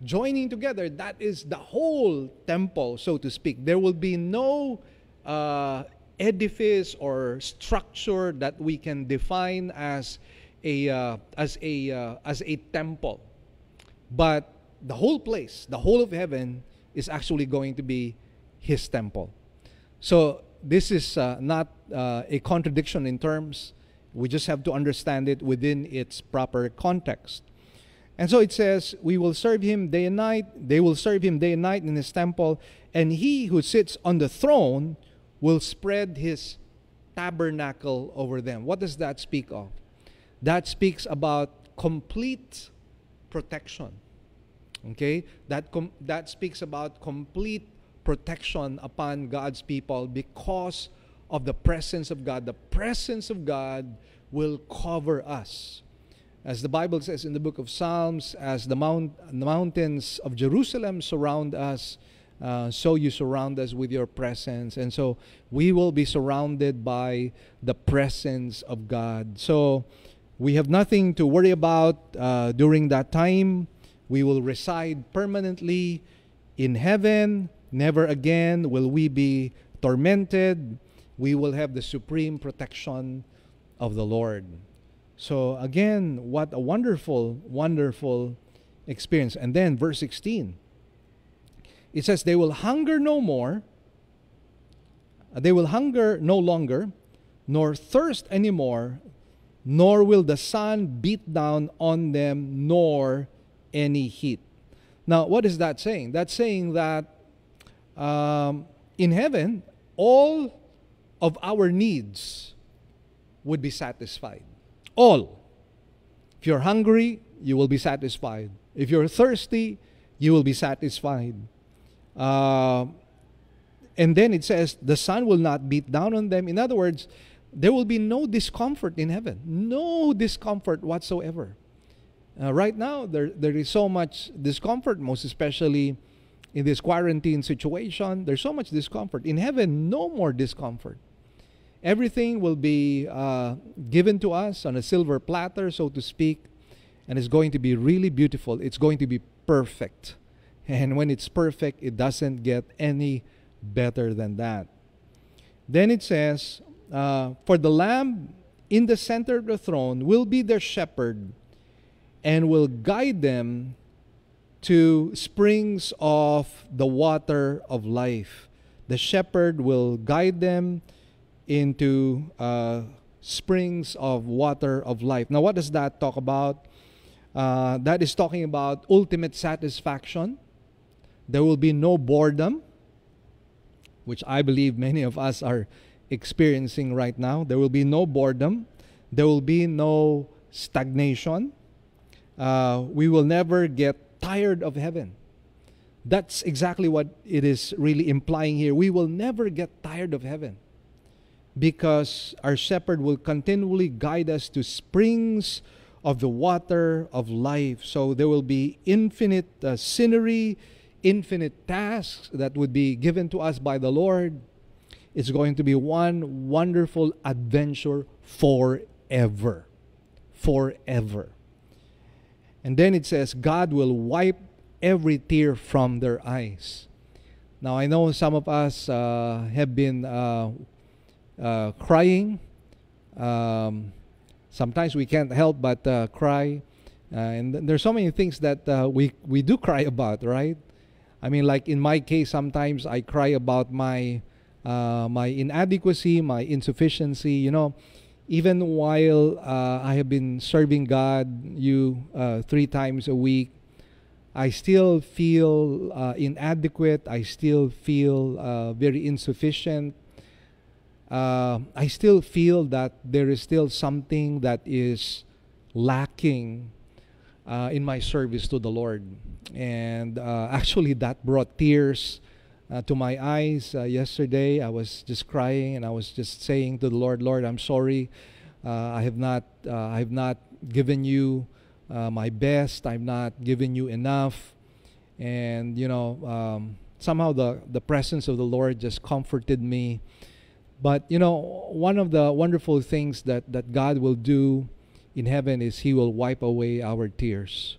joining together, that is the whole temple, so to speak. There will be no uh, edifice or structure that we can define as a uh, as a uh, as a temple, but the whole place, the whole of heaven, is actually going to be his temple. So this is uh, not uh, a contradiction in terms. We just have to understand it within its proper context. And so it says, we will serve him day and night. They will serve him day and night in his temple. And he who sits on the throne will spread his tabernacle over them. What does that speak of? That speaks about complete protection. Okay? That, com that speaks about complete protection upon God's people because of the presence of God. The presence of God will cover us. As the Bible says in the book of Psalms, as the, mount, the mountains of Jerusalem surround us, uh, so you surround us with your presence. And so we will be surrounded by the presence of God. So we have nothing to worry about uh, during that time. We will reside permanently in heaven. Never again will we be tormented. We will have the supreme protection of the Lord. So again, what a wonderful, wonderful experience. And then verse sixteen, it says, they will hunger no more, they will hunger no longer, nor thirst anymore, nor will the sun beat down on them, nor any heat. Now, what is that saying? That's saying that um, in heaven, all of our needs would be satisfied. All. If you're hungry, you will be satisfied. If you're thirsty, you will be satisfied. Uh, and then it says, the sun will not beat down on them. In other words, there will be no discomfort in heaven. No discomfort whatsoever. Uh, right now, there, there is so much discomfort, most especially in this quarantine situation. There's so much discomfort. In heaven, no more discomfort. Everything will be uh, given to us on a silver platter, so to speak, and it's going to be really beautiful. It's going to be perfect. And when it's perfect, it doesn't get any better than that. Then it says, uh, for the Lamb in the center of the throne will be their shepherd and will guide them to springs of the water of life. The shepherd will guide them into uh, springs of water of life. Now, what does that talk about? Uh, that is talking about ultimate satisfaction. There will be no boredom, which I believe many of us are experiencing right now. There will be no boredom. There will be no stagnation. Uh, we will never get tired of heaven. That's exactly what it is really implying here. We will never get tired of heaven, because our shepherd will continually guide us to springs of the water of life. So there will be infinite uh, scenery, infinite tasks that would be given to us by the Lord. It's going to be one wonderful adventure forever. Forever. And then it says, God will wipe every tear from their eyes. Now, I know some of us uh, have been... Uh, Uh, crying. Um, sometimes we can't help but uh, cry. Uh, and th there's so many things that uh, we, we do cry about, right? I mean, like in my case, sometimes I cry about my, uh, my inadequacy, my insufficiency. You know, even while uh, I have been serving God, you uh, three times a week, I still feel uh, inadequate. I still feel uh, very insufficient. Uh, I still feel that there is still something that is lacking uh, in my service to the Lord. And uh, actually, that brought tears uh, to my eyes. Uh, yesterday, I was just crying, and I was just saying to the Lord, Lord, I'm sorry. Uh, I have not, uh, I have not given you Uh, my best. I'm not giving you enough. And you know, um, somehow the the presence of the Lord just comforted me. But you know, one of the wonderful things that that God will do in heaven is He will wipe away our tears,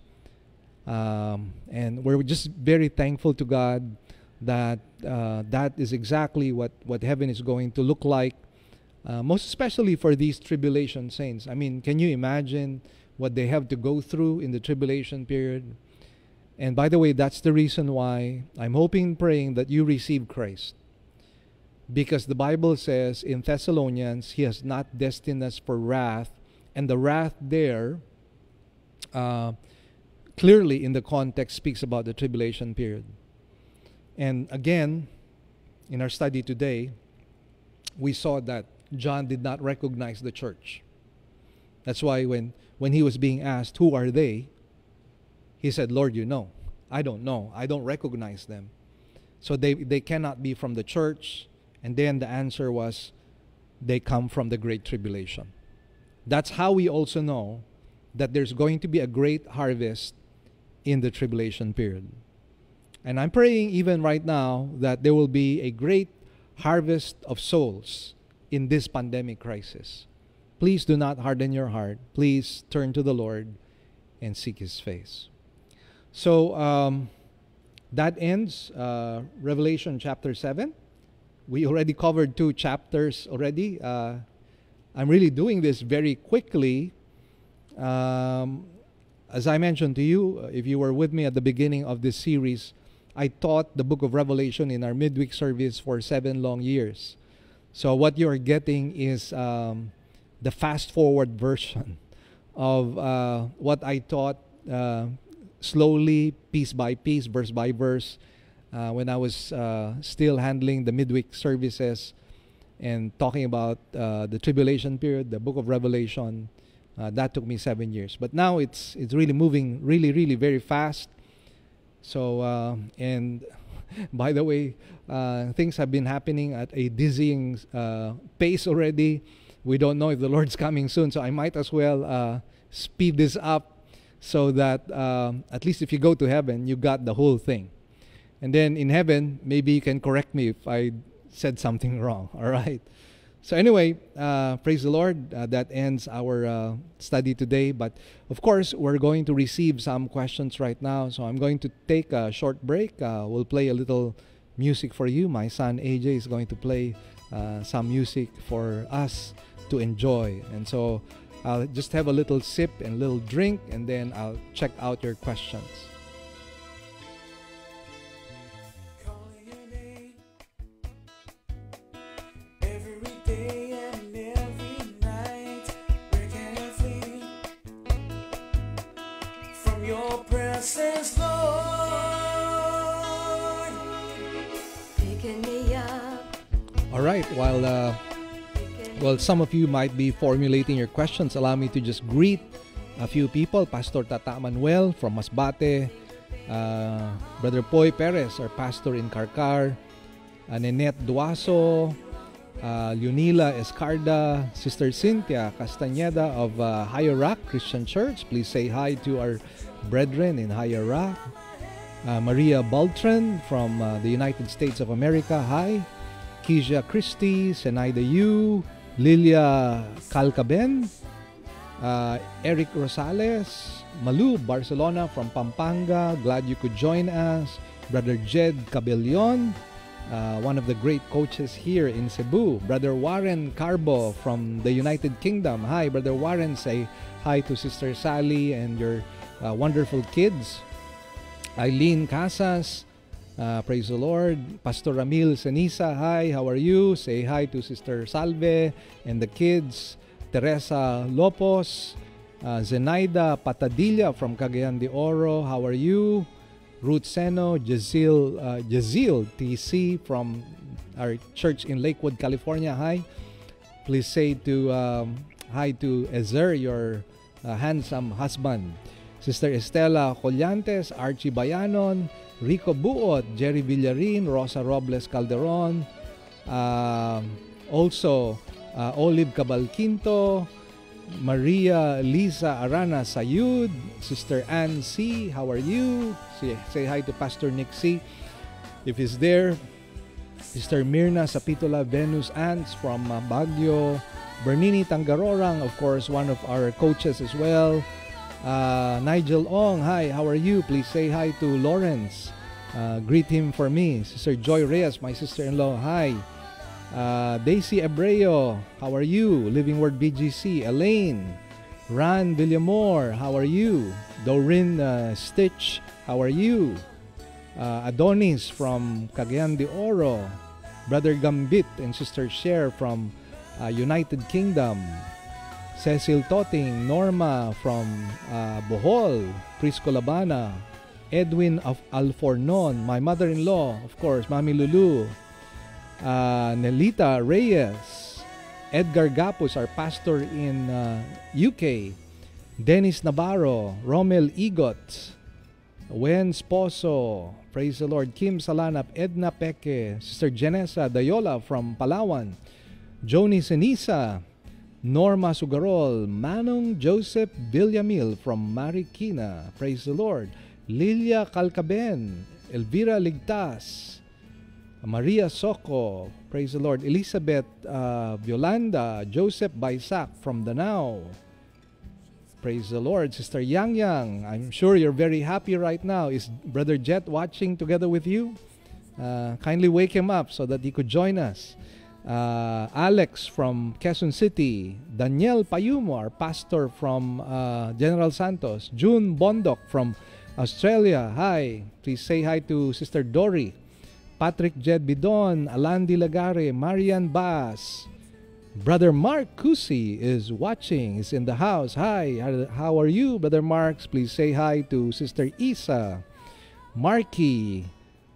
um, and we're just very thankful to God that uh, that is exactly what what heaven is going to look like, uh, most especially for these tribulation saints. I mean, can you imagine what they have to go through in the tribulation period? And by the way, that's the reason why I'm hoping, praying that you receive Christ. Because the Bible says in Thessalonians, He has not destined us for wrath. And the wrath there, uh, clearly in the context, speaks about the tribulation period. And again, in our study today, we saw that John did not recognize the church. That's why when When he was being asked, who are they? He said, Lord, you know. I don't know. I don't recognize them. So they, they cannot be from the church. And then the answer was, they come from the Great Tribulation. That's how we also know that there's going to be a great harvest in the tribulation period. And I'm praying even right now that there will be a great harvest of souls in this pandemic crisis. Please do not harden your heart. Please turn to the Lord and seek His face. So um, that ends uh, Revelation chapter seven. We already covered two chapters already. Uh, I'm really doing this very quickly. Um, as I mentioned to you, if you were with me at the beginning of this series, I taught the book of Revelation in our midweek service for seven long years. So what you're getting is Um, the fast-forward version of uh, what I taught uh, slowly, piece by piece, verse by verse, uh, when I was uh, still handling the midweek services and talking about uh, the tribulation period, the book of Revelation. Uh, that took me seven years. But now it's, it's really moving really, really very fast. So, uh, and by the way, uh, things have been happening at a dizzying uh, pace already. We don't know if the Lord's coming soon, so I might as well uh, speed this up so that um, at least if you go to heaven, you got the whole thing. And then in heaven, maybe you can correct me if I said something wrong, all right? So anyway, uh, praise the Lord. Uh, that ends our uh, study today. But of course, we're going to receive some questions right now, so I'm going to take a short break. Uh, we'll play a little music for you. My son A J is going to play uh, some music for us to enjoy, and so I'll just have a little sip and a little drink, and then I'll check out your questions. All right, while uh, Well, some of you might be formulating your questions. Allow me to just greet a few people. Pastor Tata Manuel from Masbate. Uh, Brother Poy Perez, our pastor in Karkar. Uh, Nenette Duaso. Uh, Leonila Escarda. Sister Cynthia Castañeda of uh, Higher Rock Christian Church. Please say hi to our brethren in Higher Rock. Uh, Maria Beltran from uh, the United States of America. Hi. Keisha Christie. Senaida Yu. Lilia Calcaben, uh, Eric Rosales, Malu Barcelona from Pampanga, glad you could join us. Brother Jed Cabellion, uh, one of the great coaches here in Cebu. Brother Warren Carbo from the United Kingdom. Hi, Brother Warren, say hi to Sister Sally and your uh, wonderful kids. Eileen Casas, Uh, praise the Lord. Pastor Ramil Senisa, hi, how are you? Say hi to Sister Salve and the kids. Teresa Lopos, uh, Zenaida Patadilla from Cagayan de Oro, how are you? Ruth Seno, Jazeel, uh, Jazeel T C from our church in Lakewood, California. Hi. Please say to um, hi to Ezer, your uh, handsome husband. Sister Estela Collantes, Archie Bayanon, Rico Buot, Jerry Villarin, Rosa Robles Calderon, uh, also uh, Olive Cabalquinto, Maria Lisa Arana Sayud, Sister Ann C, how are you? Say, say hi to Pastor Nick C, if he's there. Sister Mirna Sapitola, Venus Ants from uh, Baguio, Bernini Tangarorang, of course, one of our coaches as well. Uh, Nigel Ong, hi, how are you? Please say hi to Lawrence. Uh, greet him for me. Sister Joy Reyes, my sister-in-law, hi. Uh, Daisy Abreu, how are you? Living Word B G C. Elaine, Ran Villamore, how are you? Doreen uh, Stitch, how are you? Uh, Adonis from Cagayan de Oro, Brother Gambit and Sister Cher from uh, United Kingdom. Cecil Toting, Norma from uh, Bohol, Prisco Labana, Edwin of Alfornon, my mother-in-law, of course, Mami Lulu, uh, Nelita Reyes, Edgar Gapos, our pastor in uh, U K, Dennis Navarro, Romel Igot, Wen Sposo, praise the Lord, Kim Salanap, Edna Peque, Sister Janessa Dayola from Palawan, Joni Senisa, Norma Sugarol, Manong Joseph Villamil from Marikina, praise the Lord. Lilia Calcaben, Elvira Ligtas, Maria Soco, praise the Lord. Elizabeth uh, Violanda, Joseph Baisak from Danao, praise the Lord. Sister Yang Yang, I'm sure you're very happy right now. Is Brother Jet watching together with you? Uh, kindly wake him up so that he could join us. Uh, Alex from Quezon City, Daniel Payumo, our pastor from uh, General Santos, June Bondoc from Australia, hi, please say hi to Sister Dory, Patrick Jed Bidon, Alandi Lagare, Marian Bass, Brother Mark Cusi is watching, is in the house, hi, how are you, Brother Marks? Please say hi to Sister Isa, Marky,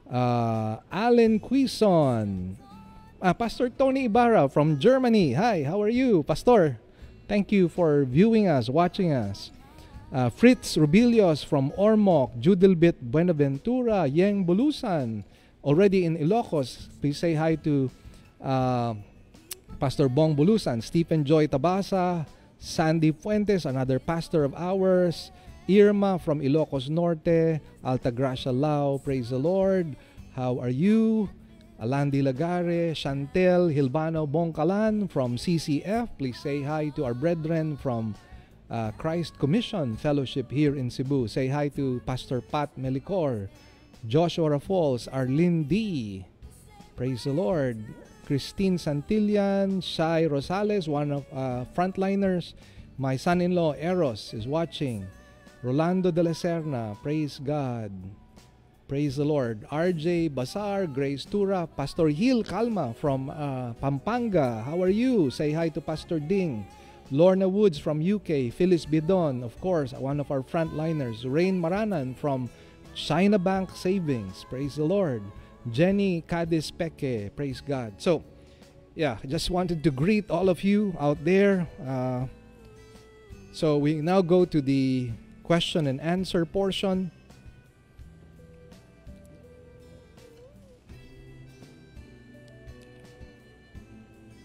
uh, Alan Quison, Uh, Pastor Tony Ibarra from Germany. Hi, how are you, Pastor? Thank you for viewing us, watching us. Uh, Fritz Rubilios from Ormoc, Judilbit Buenaventura, Yeng Bulusan, already in Ilocos. Please say hi to uh, Pastor Bong Bulusan, Stephen Joy Tabasa, Sandy Fuentes, another pastor of ours, Irma from Ilocos Norte, Altagracia Lau, praise the Lord. How are you? Alandi Lagare, Chantel Hilbano Bongkalan from C C F. Please say hi to our brethren from uh, Christ Commission Fellowship here in Cebu. Say hi to Pastor Pat Melicor, Joshua Falls, Arlene D. Praise the Lord. Christine Santillan, Shai Rosales, one of uh, frontliners. My son-in-law Eros is watching. Rolando de la Serna, praise God. Praise the Lord. R J Basar, Grace Tura, Pastor Gil Calma from uh, Pampanga. How are you? Say hi to Pastor Ding. Lorna Woods from U K. Phyllis Bidon, of course, one of our frontliners. Rain Maranan from China Bank Savings. Praise the Lord. Jenny Cadiz Peque. Praise God. So, yeah, just wanted to greet all of you out there. Uh, so, we now go to the question and answer portion.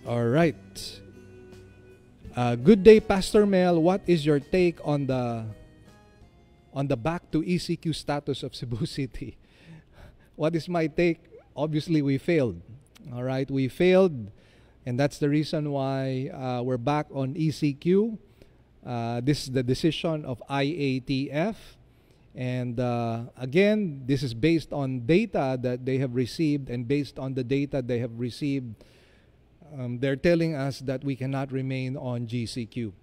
All right. Uh, good day, Pastor Mel. What is your take on the on the back to E C Q status of Cebu City? What is my take? Obviously, we failed. All right, we failed, and that's the reason why uh, we're back on E C Q. Uh, this is the decision of I A T F, and uh, again, this is based on data that they have received, and based on the data they have received. Um, they're telling us that we cannot remain on G C Q.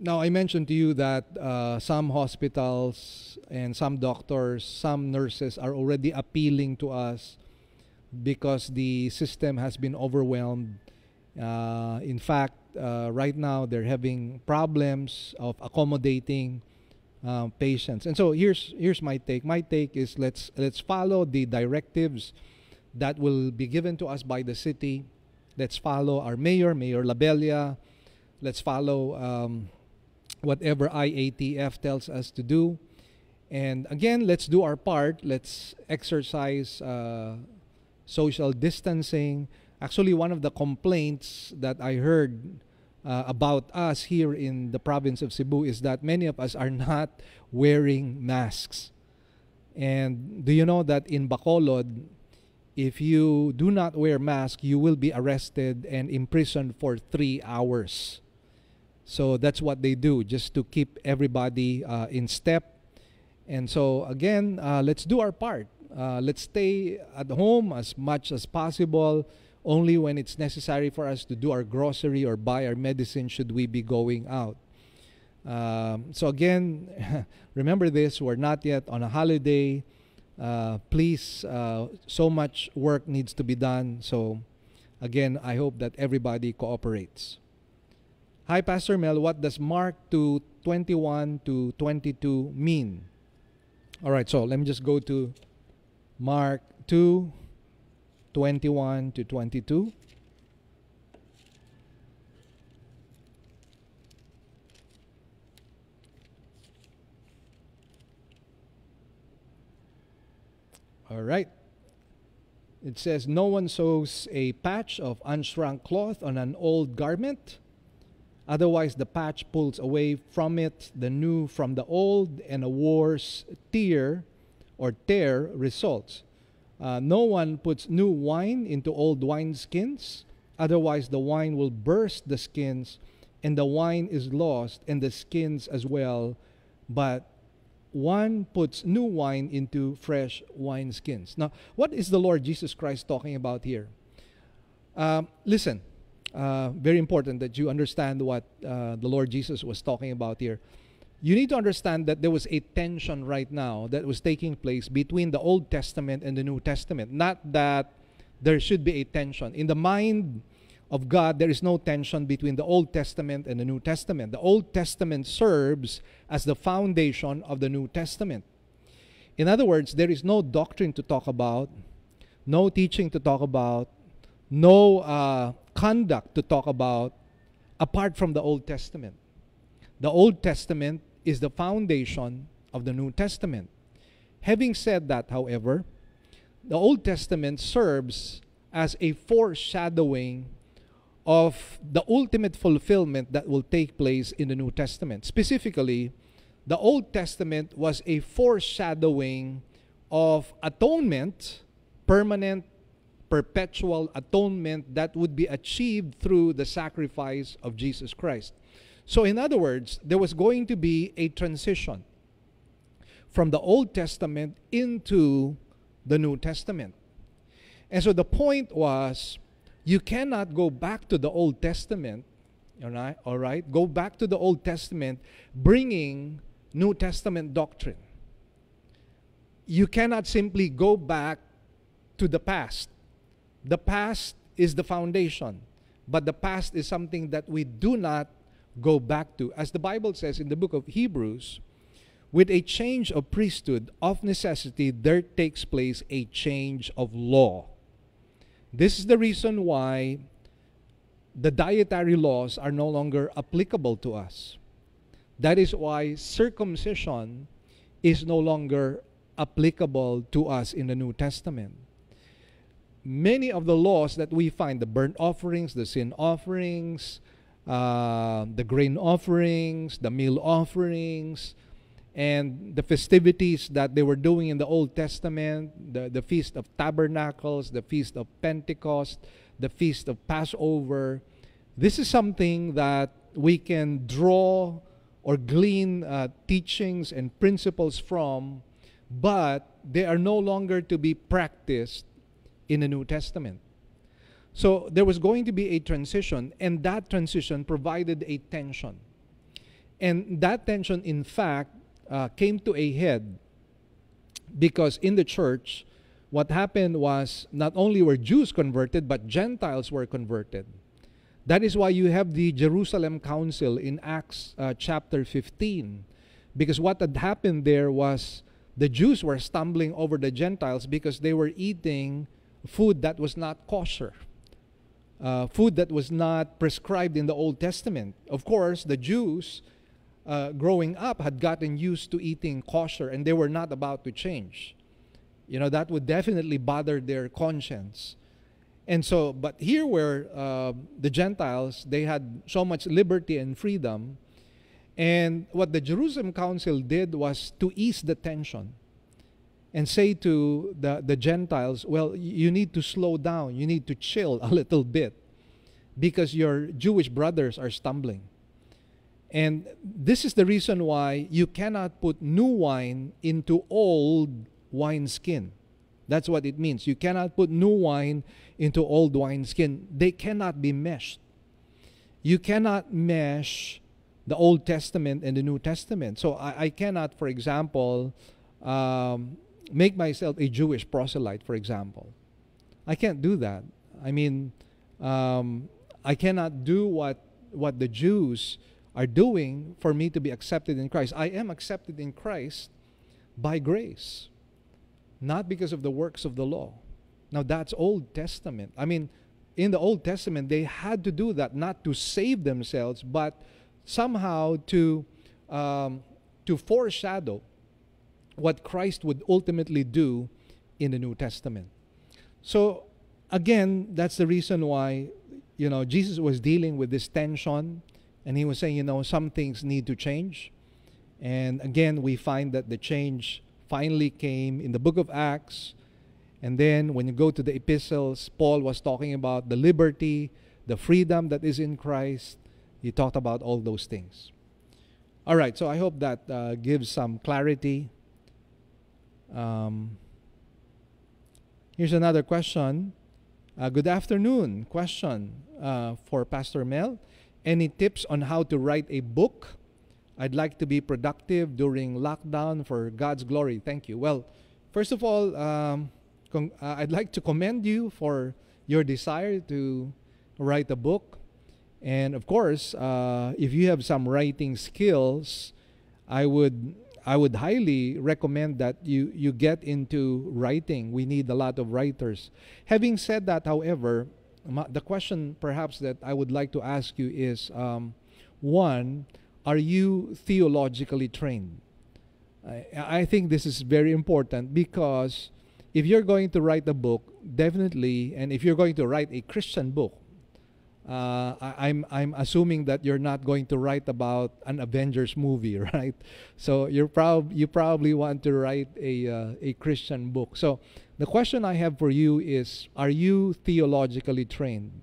Now, I mentioned to you that uh, some hospitals and some doctors, some nurses are already appealing to us because the system has been overwhelmed. Uh, in fact, uh, right now, they're having problems of accommodating um, patience. And so here's here's my take. My take is let's let's follow the directives that will be given to us by the city. Let's follow our mayor, Mayor Labella. Let's follow um, whatever I A T F tells us to do. And again, let's do our part. Let's exercise uh, social distancing. Actually, one of the complaints that I heard uh, about us here in the province of Cebu is that many of us are not wearing masks. And do you know that in Bacolod, if you do not wear mask, you will be arrested and imprisoned for three hours. So that's what they do, just to keep everybody uh, in step. And so again, uh, let's do our part. Uh, let's stay at home as much as possible. Only when it's necessary for us to do our grocery or buy our medicine should we be going out. Um, so again, remember this, we're not yet on a holiday. Uh, please, uh, so much work needs to be done. So again, I hope that everybody cooperates. Hi, Pastor Mel, what does Mark two twenty-one to twenty-two mean? All right, so let me just go to Mark two twenty-one to twenty-two. All right. It says, no one sews a patch of unshrunk cloth on an old garment. Otherwise, the patch pulls away from it the new from the old, and a worse tear or tear results. Uh, no one puts new wine into old wineskins. Otherwise, the wine will burst the skins, and the wine is lost, and the skins as well. But one puts new wine into fresh wineskins. Now, what is the Lord Jesus Christ talking about here? Um, listen, uh, very important that you understand what uh, the Lord Jesus was talking about here. You need to understand that there was a tension right now that was taking place between the Old Testament and the New Testament. Not that there should be a tension. In the mind of God, there is no tension between the Old Testament and the New Testament. The Old Testament serves as the foundation of the New Testament. In other words, there is no doctrine to talk about, no teaching to talk about, no uh, conduct to talk about apart from the Old Testament. The Old Testament is the foundation of the New Testament. Having said that, however, the Old Testament serves as a foreshadowing of the ultimate fulfillment that will take place in the New Testament. Specifically, the Old Testament was a foreshadowing of atonement, permanent, perpetual atonement that would be achieved through the sacrifice of Jesus Christ. So in other words, there was going to be a transition from the Old Testament into the New Testament. And so the point was, you cannot go back to the Old Testament, all right, all right? Go back to the Old Testament bringing New Testament doctrine. You cannot simply go back to the past. The past is the foundation, but the past is something that we do not go back to. As the Bible says in the book of Hebrews, with a change of priesthood, of necessity, there takes place a change of law. This is the reason why the dietary laws are no longer applicable to us. That is why circumcision is no longer applicable to us in the New Testament. Many of the laws that we find, the burnt offerings, the sin offerings, uh, the grain offerings, the meal offerings, and the festivities that they were doing in the Old Testament, the, the Feast of Tabernacles, the Feast of Pentecost, the Feast of Passover. This is something that we can draw or glean uh, teachings and principles from, but they are no longer to be practiced in the New Testament. So there was going to be a transition, and that transition provided a tension. And that tension, in fact, Uh, came to a head because in the church, what happened was not only were Jews converted, but Gentiles were converted. That is why you have the Jerusalem Council in Acts uh, chapter fifteen, Because what had happened there was the Jews were stumbling over the Gentiles because they were eating food that was not kosher, uh, food that was not prescribed in the Old Testament. Of course, the Jews uh, growing up had gotten used to eating kosher, and they were not about to change. You know, that would definitely bother their conscience. And so, but here were uh, the Gentiles, they had so much liberty and freedom. And what the Jerusalem Council did was to ease the tension and say to the, the Gentiles, well, you need to slow down, you need to chill a little bit because your Jewish brothers are stumbling. And this is the reason why you cannot put new wine into old wineskin. That's what it means. You cannot put new wine into old wineskin. They cannot be meshed. You cannot mesh the Old Testament and the New Testament. So I, I cannot, for example, um, make myself a Jewish proselyte, for example. I can't do that. I mean, um, I cannot do what, what the Jews are doing for me to be accepted in Christ. I am accepted in Christ by grace, not because of the works of the law. Now, that's Old Testament. I mean, in the Old Testament, they had to do that, not to save themselves, but somehow to, um, to foreshadow what Christ would ultimately do in the New Testament. So again, that's the reason why, you know, Jesus was dealing with this tension, and he was saying, you know, some things need to change. And again, we find that the change finally came in the book of Acts. And then when you go to the epistles, Paul was talking about the liberty, the freedom that is in Christ. He talked about all those things. All right, so I hope that uh, gives some clarity. Um, here's another question. Uh, good afternoon. Question uh, for Pastor Mel. Any tips on how to write a book? I'd like to be productive during lockdown for God's glory. Thank you. Well, first of all, um, con uh, I'd like to commend you for your desire to write a book. And of course, uh, if you have some writing skills, I would I would highly recommend that you, you get into writing. We need a lot of writers. Having said that, however, the question perhaps that I would like to ask you is, um, one, are you theologically trained? I, I think this is very important, because if you're going to write a book, definitely, and if you're going to write a Christian book, Uh, I, I'm, I'm assuming that you're not going to write about an Avengers movie, right? So you're prob you probably want to write a, uh, a Christian book. So the question I have for you is, are you theologically trained?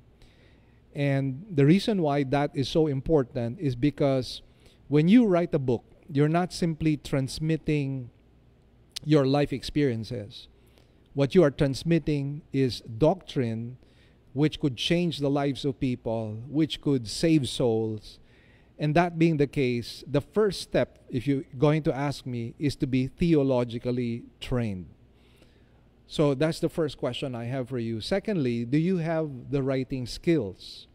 And the reason why that is so important is because when you write a book, you're not simply transmitting your life experiences. What you are transmitting is doctrine, which could change the lives of people, which could save souls. And that being the case, the first step, if you're going to ask me, is to be theologically trained. So that's the first question I have for you. Secondly, do you have the writing skills?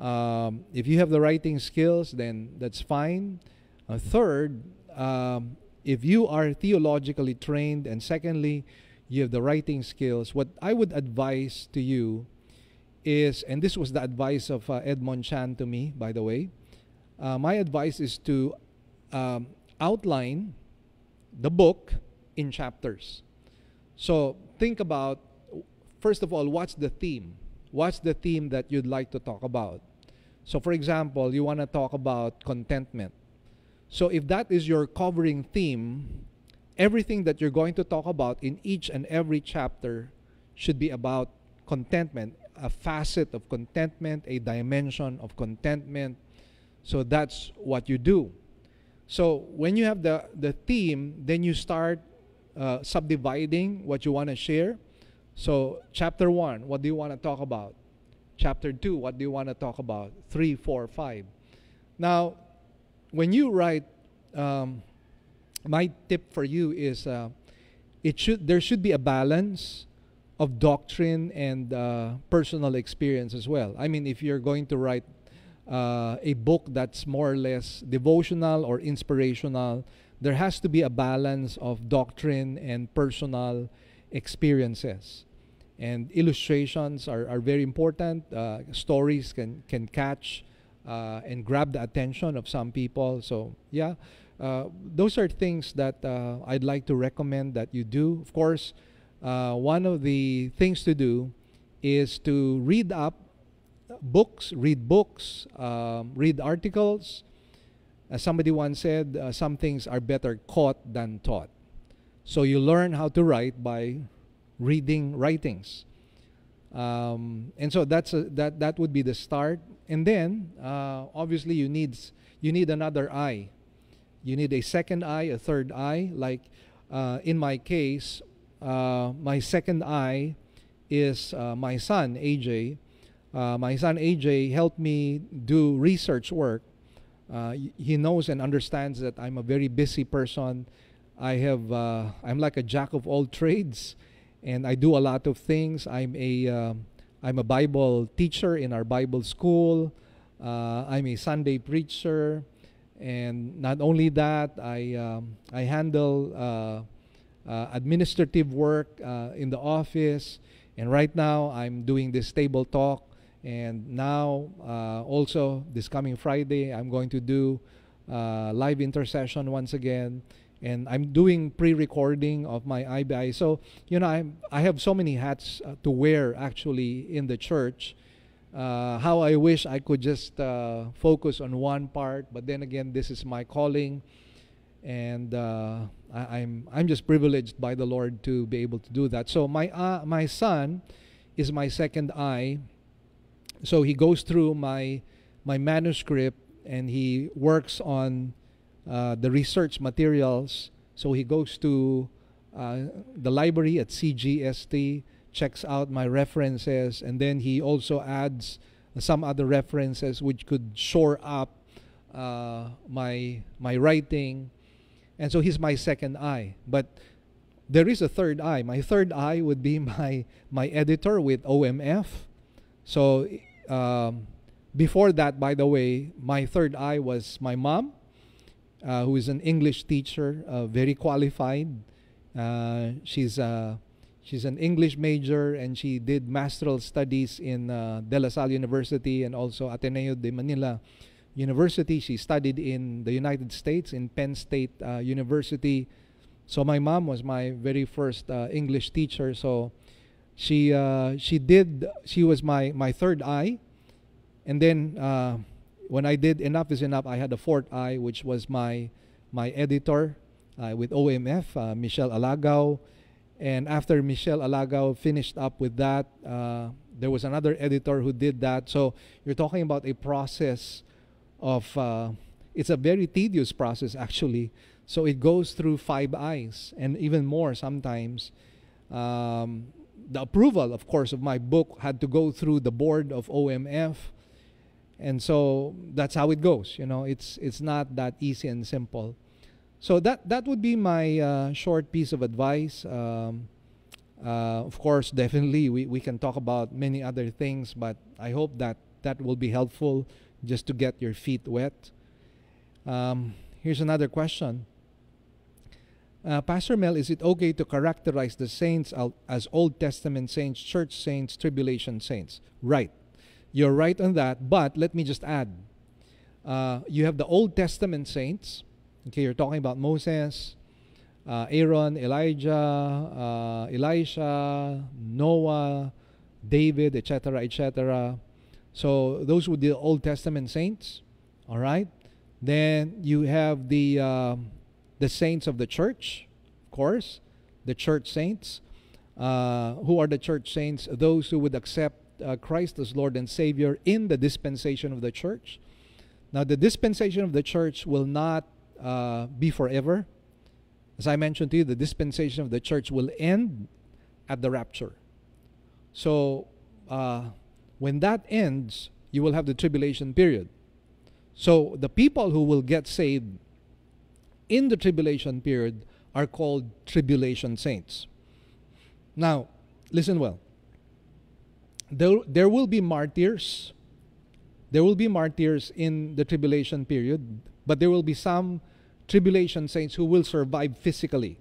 Um, if you have the writing skills, then that's fine. Uh, third, um, if you are theologically trained, and secondly, you have the writing skills, what I would advise to you is, and this was the advice of uh, Edmond Chan to me, by the way, uh, my advice is to um, outline the book in chapters. So think about, first of all, what's the theme? What's the theme that you'd like to talk about? So for example, you want to talk about contentment. So if that is your covering theme, everything that you're going to talk about in each and every chapter should be about contentment, a facet of contentment, a dimension of contentment. So that's what you do. So when you have the, the theme, then you start uh, subdividing what you want to share. So chapter one, what do you want to talk about? Chapter two, what do you want to talk about? Three, four, five. Now, when you write, um, my tip for you is uh, it should there should be a balance of doctrine and uh, personal experience as well. I mean, if you're going to write uh, a book that's more or less devotional or inspirational, there has to be a balance of doctrine and personal experiences. And illustrations are, are very important. Uh, stories can, can catch uh, and grab the attention of some people. So yeah, uh, those are things that uh, I'd like to recommend that you do. Of course, uh, one of the things to do is to read up books, read books, um, read articles. As somebody once said, uh, some things are better caught than taught. So you learn how to write by reading writings, um, and so that's a, that that would be the start. And then uh, obviously you need you need another eye. You need a second eye, a third eye. Like uh, in my case, uh, my second eye is uh, my son A J. Uh, my son A J helped me do research work. Uh, he knows and understands that I'm a very busy person. I have uh, I'm like a jack of all trades. And I do a lot of things. I'm a, uh, I'm a Bible teacher in our Bible school. Uh, I'm a Sunday preacher. And not only that, I, um, I handle uh, uh, administrative work uh, in the office. And right now, I'm doing this table talk. And now, uh, also, this coming Friday, I'm going to do uh, live intercession once again. And I'm doing pre-recording of my I B I. So, you know, I'm, I have so many hats uh, to wear, actually, in the church. Uh, how I wish I could just uh, focus on one part. But then again, this is my calling. And uh, I, I'm, I'm just privileged by the Lord to be able to do that. So my, uh, my son is my second eye. So he goes through my, my manuscript and he works on Uh, the research materials. So he goes to uh, the library at C G S T, checks out my references, and then he also adds some other references which could shore up uh, my my writing. And so he's my second eye. But there is a third eye. My third eye would be my my editor with O M F. So um, before that, by the way, my third eye was my mom, Uh, who is an English teacher, uh, very qualified. Uh, she's, uh, she's an English major, and she did master's studies in uh, De La Salle University and also Ateneo de Manila University. She studied in the United States, in Penn State uh, University. So my mom was my very first uh, English teacher. So she, uh, she, did, she was my, my third eye. And then Uh, when I did Enough is Enough, I had a fourth eye, which was my my editor uh, with O M F, uh, Michelle Alagao. And after Michelle Alagao finished up with that, uh, there was another editor who did that. So you're talking about a process of, uh, it's a very tedious process, actually. So it goes through five eyes and even more sometimes. Um, the approval, of course, of my book had to go through the board of O M F. And so that's how it goes. You know, it's it's not that easy and simple. So that that would be my uh, short piece of advice. Um, uh, of course, definitely we, we can talk about many other things, but I hope that that will be helpful just to get your feet wet. Um, here's another question. Uh, Pastor Mel, is it okay to characterize the saints as Old Testament saints, church saints, tribulation saints? Right. You're right on that, but let me just add. Uh, you have the Old Testament saints. Okay, you're talking about Moses, uh, Aaron, Elijah, uh, Elisha, Noah, David, et cetera, et cetera. So those would be the Old Testament saints. All right. Then you have the um, the saints of the church, of course, the church saints. Uh, who are the church saints? Those who would accept Uh, Christ as Lord and Savior in the dispensation of the church. Now, the dispensation of the church will not uh, be forever. As I mentioned to you, the dispensation of the church will end at the rapture. So, uh, when that ends, you will have the tribulation period. So, the people who will get saved in the tribulation period are called tribulation saints. Now, listen well. There, there will be martyrs There will be martyrs in the tribulation period, but there will be some tribulation saints who will survive physically.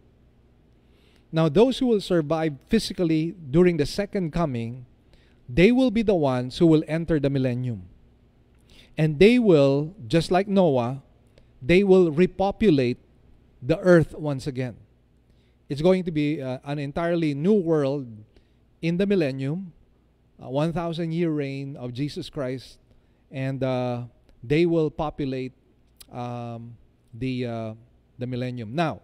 Now, those who will survive physically during the second coming, they will be the ones who will enter the millennium. And they will, just like Noah, they will repopulate the earth once again. It's going to be uh, an entirely new world in the millennium, a one thousand year reign of Jesus Christ, and uh, they will populate um, the, uh, the millennium. Now,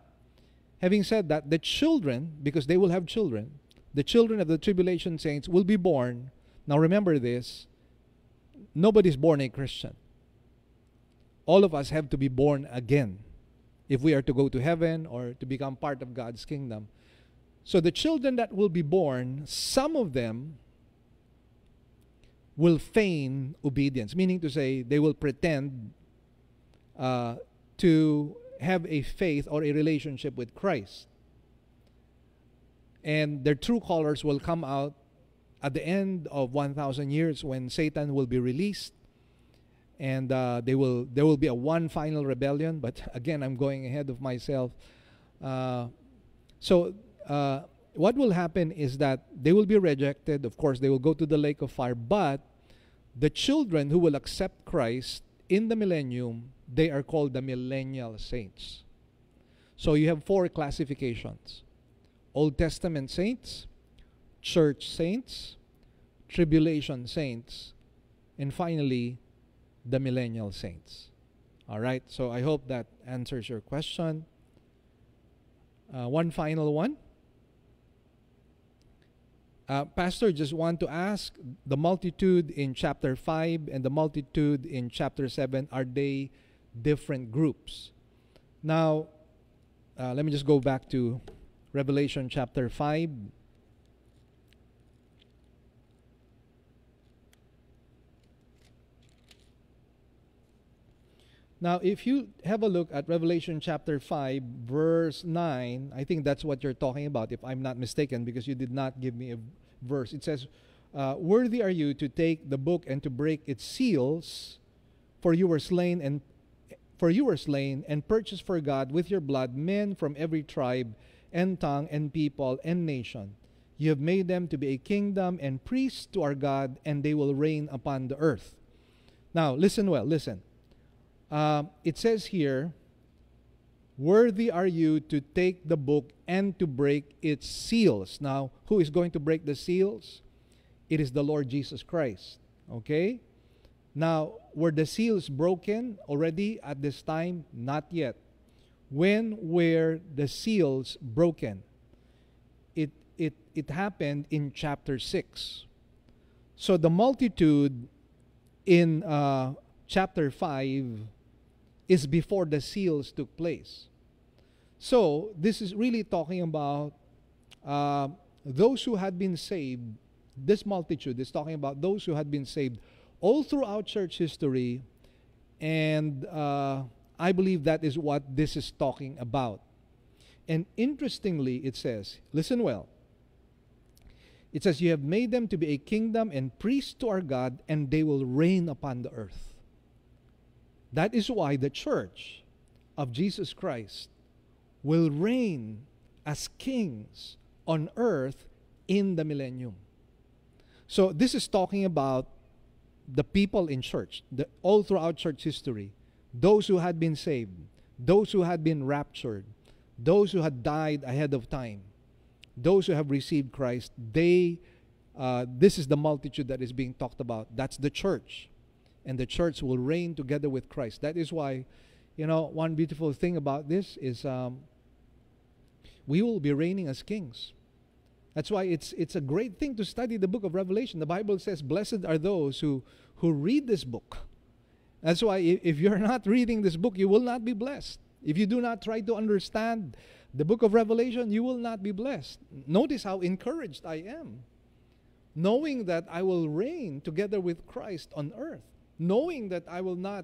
having said that, the children, because they will have children, the children of the tribulation saints will be born. Now remember this, nobody's born a Christian. All of us have to be born again if we are to go to heaven or to become part of God's kingdom. So the children that will be born, some of them will feign obedience, meaning to say they will pretend uh, to have a faith or a relationship with Christ. And their true colors will come out at the end of one thousand years when Satan will be released, and uh, they will, there will be a one final rebellion. But again, I'm going ahead of myself. Uh, so uh, what will happen is that they will be rejected. Of course, they will go to the lake of fire. But the children who will accept Christ in the millennium, they are called the millennial saints. So you have four classifications: Old Testament saints, church saints, tribulation saints, and finally, the millennial saints. All right, so I hope that answers your question. Uh, one final one. Uh, Pastor, just want to ask, the multitude in chapter five and the multitude in chapter seven, are they different groups? Now, uh, let me just go back to Revelation chapter five. Now, if you have a look at Revelation chapter five, verse nine, I think that's what you're talking about, if I'm not mistaken, because you did not give me a verse. It says, uh, worthy are you to take the book and to break its seals, for you were slain and for you were slain and purchased for God with your blood men from every tribe and tongue and people and nation. You have made them to be a kingdom and priests to our God, and they will reign upon the earth. Now, listen well, listen. Uh, it says here, worthy are you to take the book and to break its seals. Now, who is going to break the seals? It is the Lord Jesus Christ. Okay? Now, were the seals broken already at this time? Not yet. When were the seals broken? It, it, it happened in chapter six. So the multitude in uh, chapter five is before the seals took place. So this is really talking about uh, those who had been saved. This multitude is talking about those who had been saved all throughout church history, and uh, I believe that is what this is talking about. And interestingly, it says, listen well, it says, you have made them to be a kingdom and priests to our God, and they will reign upon the earth. That is why the church of Jesus Christ will reign as kings on earth in the millennium. So this is talking about the people in church, the, all throughout church history, those who had been saved, those who had been raptured, those who had died ahead of time, those who have received Christ, they, uh, this is the multitude that is being talked about. That's the church. And the church will reign together with Christ. That is why, you know, one beautiful thing about this is um, we will be reigning as kings. That's why it's, it's a great thing to study the book of Revelation. The Bible says, blessed are those who, who read this book. That's why if you're not reading this book, you will not be blessed. If you do not try to understand the book of Revelation, you will not be blessed. Notice how encouraged I am, knowing that I will reign together with Christ on earth, knowing that I will not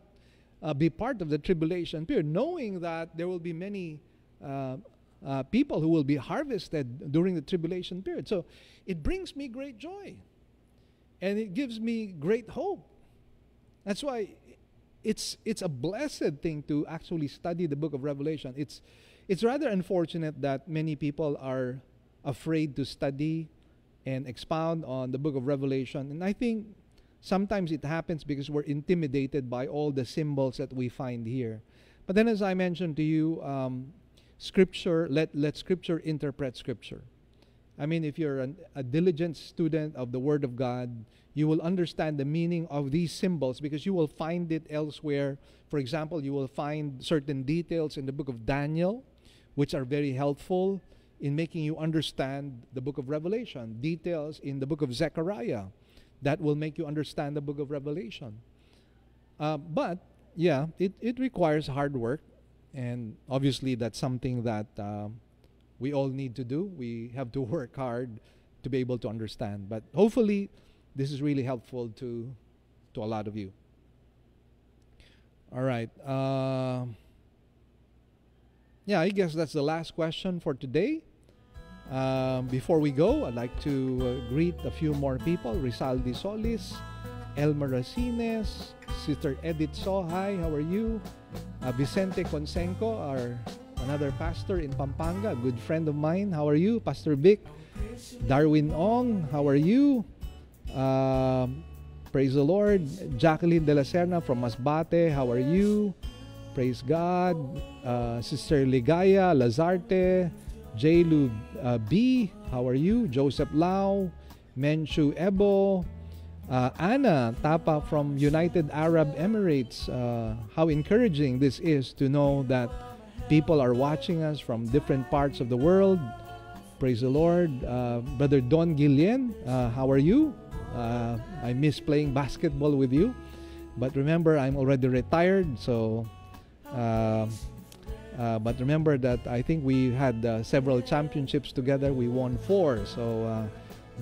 uh, be part of the tribulation period, knowing that there will be many uh, uh, people who will be harvested during the tribulation period. So it brings me great joy, and it gives me great hope. That's why it's it's a blessed thing to actually study the book of Revelation. It's it's rather unfortunate that many people are afraid to study and expound on the book of Revelation. And I think sometimes it happens because we're intimidated by all the symbols that we find here. But then, as I mentioned to you, um, Scripture, let, let Scripture interpret Scripture. I mean, if you're an, a diligent student of the Word of God, you will understand the meaning of these symbols because you will find it elsewhere. For example, you will find certain details in the book of Daniel, which are very helpful in making you understand the book of Revelation. Details in the book of Zechariah that will make you understand the book of Revelation. Uh, but... Yeah, it, it requires hard work, and obviously that's something that um, we all need to do. We have to work hard to be able to understand. But hopefully, this is really helpful to to a lot of you. All right. Uh, yeah, I guess that's the last question for today. Um, before we go, I'd like to uh, greet a few more people. Rizaldi Solis, Elmer Racines, Sister Edith Sohay, how are you? Uh, Vicente Consenco, our another pastor in Pampanga, good friend of mine, how are you? Pastor Vic, Darwin Ong, how are you? Uh, praise the Lord. Jacqueline De La Serna from Masbate, how are you? Praise God. Uh, Sister Ligaya Lazarte, J. Lu uh, B, how are you? Joseph Lau, Menchu Ebo, Uh, Anna Tapa from United Arab Emirates, uh, how encouraging this is to know that people are watching us from different parts of the world. Praise the Lord. Uh, Brother Don Guillen, uh, how are you? Uh, I miss playing basketball with you. But remember, I'm already retired. So, uh, uh, but remember that I think we had uh, several championships together. We won four. So, uh,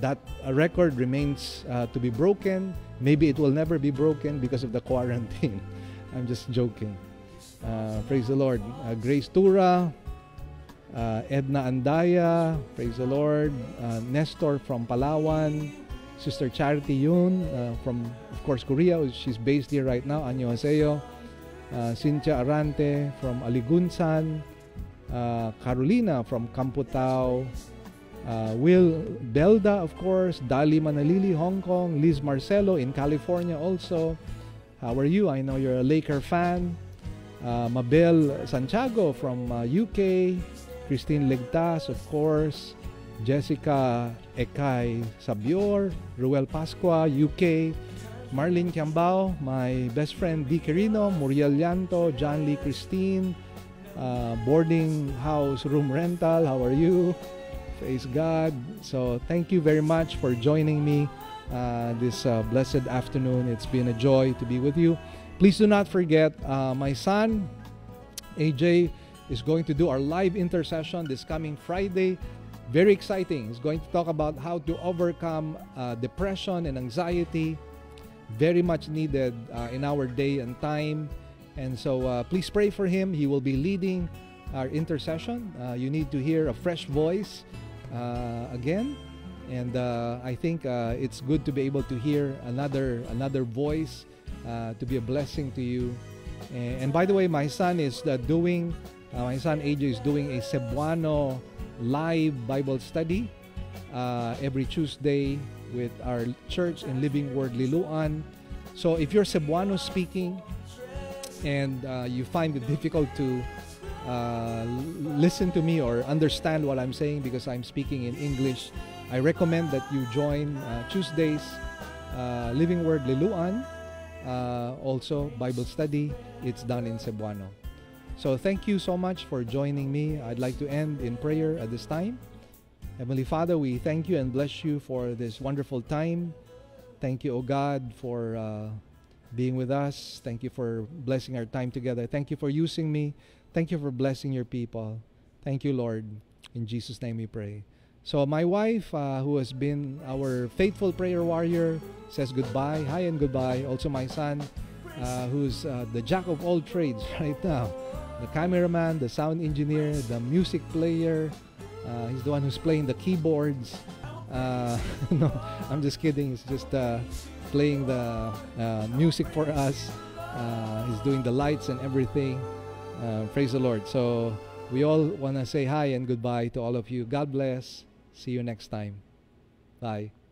that uh, record remains uh, to be broken. Maybe it will never be broken because of the quarantine. I'm just joking. Uh, praise the Lord. Uh, Grace Tura, uh, Edna Andaya, praise the Lord. Uh, Nestor from Palawan, Sister Charity Yoon uh, from, of course, Korea. She's based here right now. Annyeonghaseyo. Uh, Cynthia Arante from Aligunsan. Uh, Carolina from Camputao. Uh, Will Belda, of course, Dali Manalili, Hong Kong, Liz Marcelo in California also. How are you? I know you're a Laker fan. Uh, Mabel Santiago from uh, U K, Christine Legtas, of course, Jessica Ekay Sabior, Ruel Pascua, U K, Marlene Kiambao, my best friend Di Quirino, Muriel Llanto, John Lee Christine, uh, boarding house room rental, how are you? Praise God. So thank you very much for joining me uh, this uh, blessed afternoon. It's been a joy to be with you. Please do not forget, uh, my son, A J, is going to do our live intercession this coming Friday. Very exciting. He's going to talk about how to overcome uh, depression and anxiety. Very much needed uh, in our day and time. And so uh, please pray for him. He will be leading our intercession. Uh, you need to hear a fresh voice. Uh, again, and uh, I think uh, it's good to be able to hear another another voice uh, to be a blessing to you. And, and by the way, my son is uh, doing uh, my son A J is doing a Cebuano live Bible study uh, every Tuesday with our church in Living Word Liloan. So if you're Cebuano speaking and uh, you find it difficult to Uh, listen to me or understand what I'm saying because I'm speaking in English, I recommend that you join uh, Tuesdays uh, Living Word Liloan, uh, also Bible study. It's done in Cebuano. So thank you so much for joining me. I'd like to end in prayer at this time. Heavenly Father, we thank you and bless you for this wonderful time. Thank you, O God, for uh, being with us. Thank you for blessing our time together. Thank you for using me. Thank you for blessing your people. Thank you, Lord. In Jesus' name we pray. So my wife, uh, who has been our faithful prayer warrior, says goodbye. Hi and goodbye. Also my son, uh, who's uh, the jack of all trades right now. The cameraman, the sound engineer, the music player. Uh, he's the one who's playing the keyboards. Uh, no, I'm just kidding. He's just uh, playing the uh, music for us. Uh, he's doing the lights and everything. Uh, praise the Lord. So we all want to say hi and goodbye to all of you. God bless. See you next time. Bye.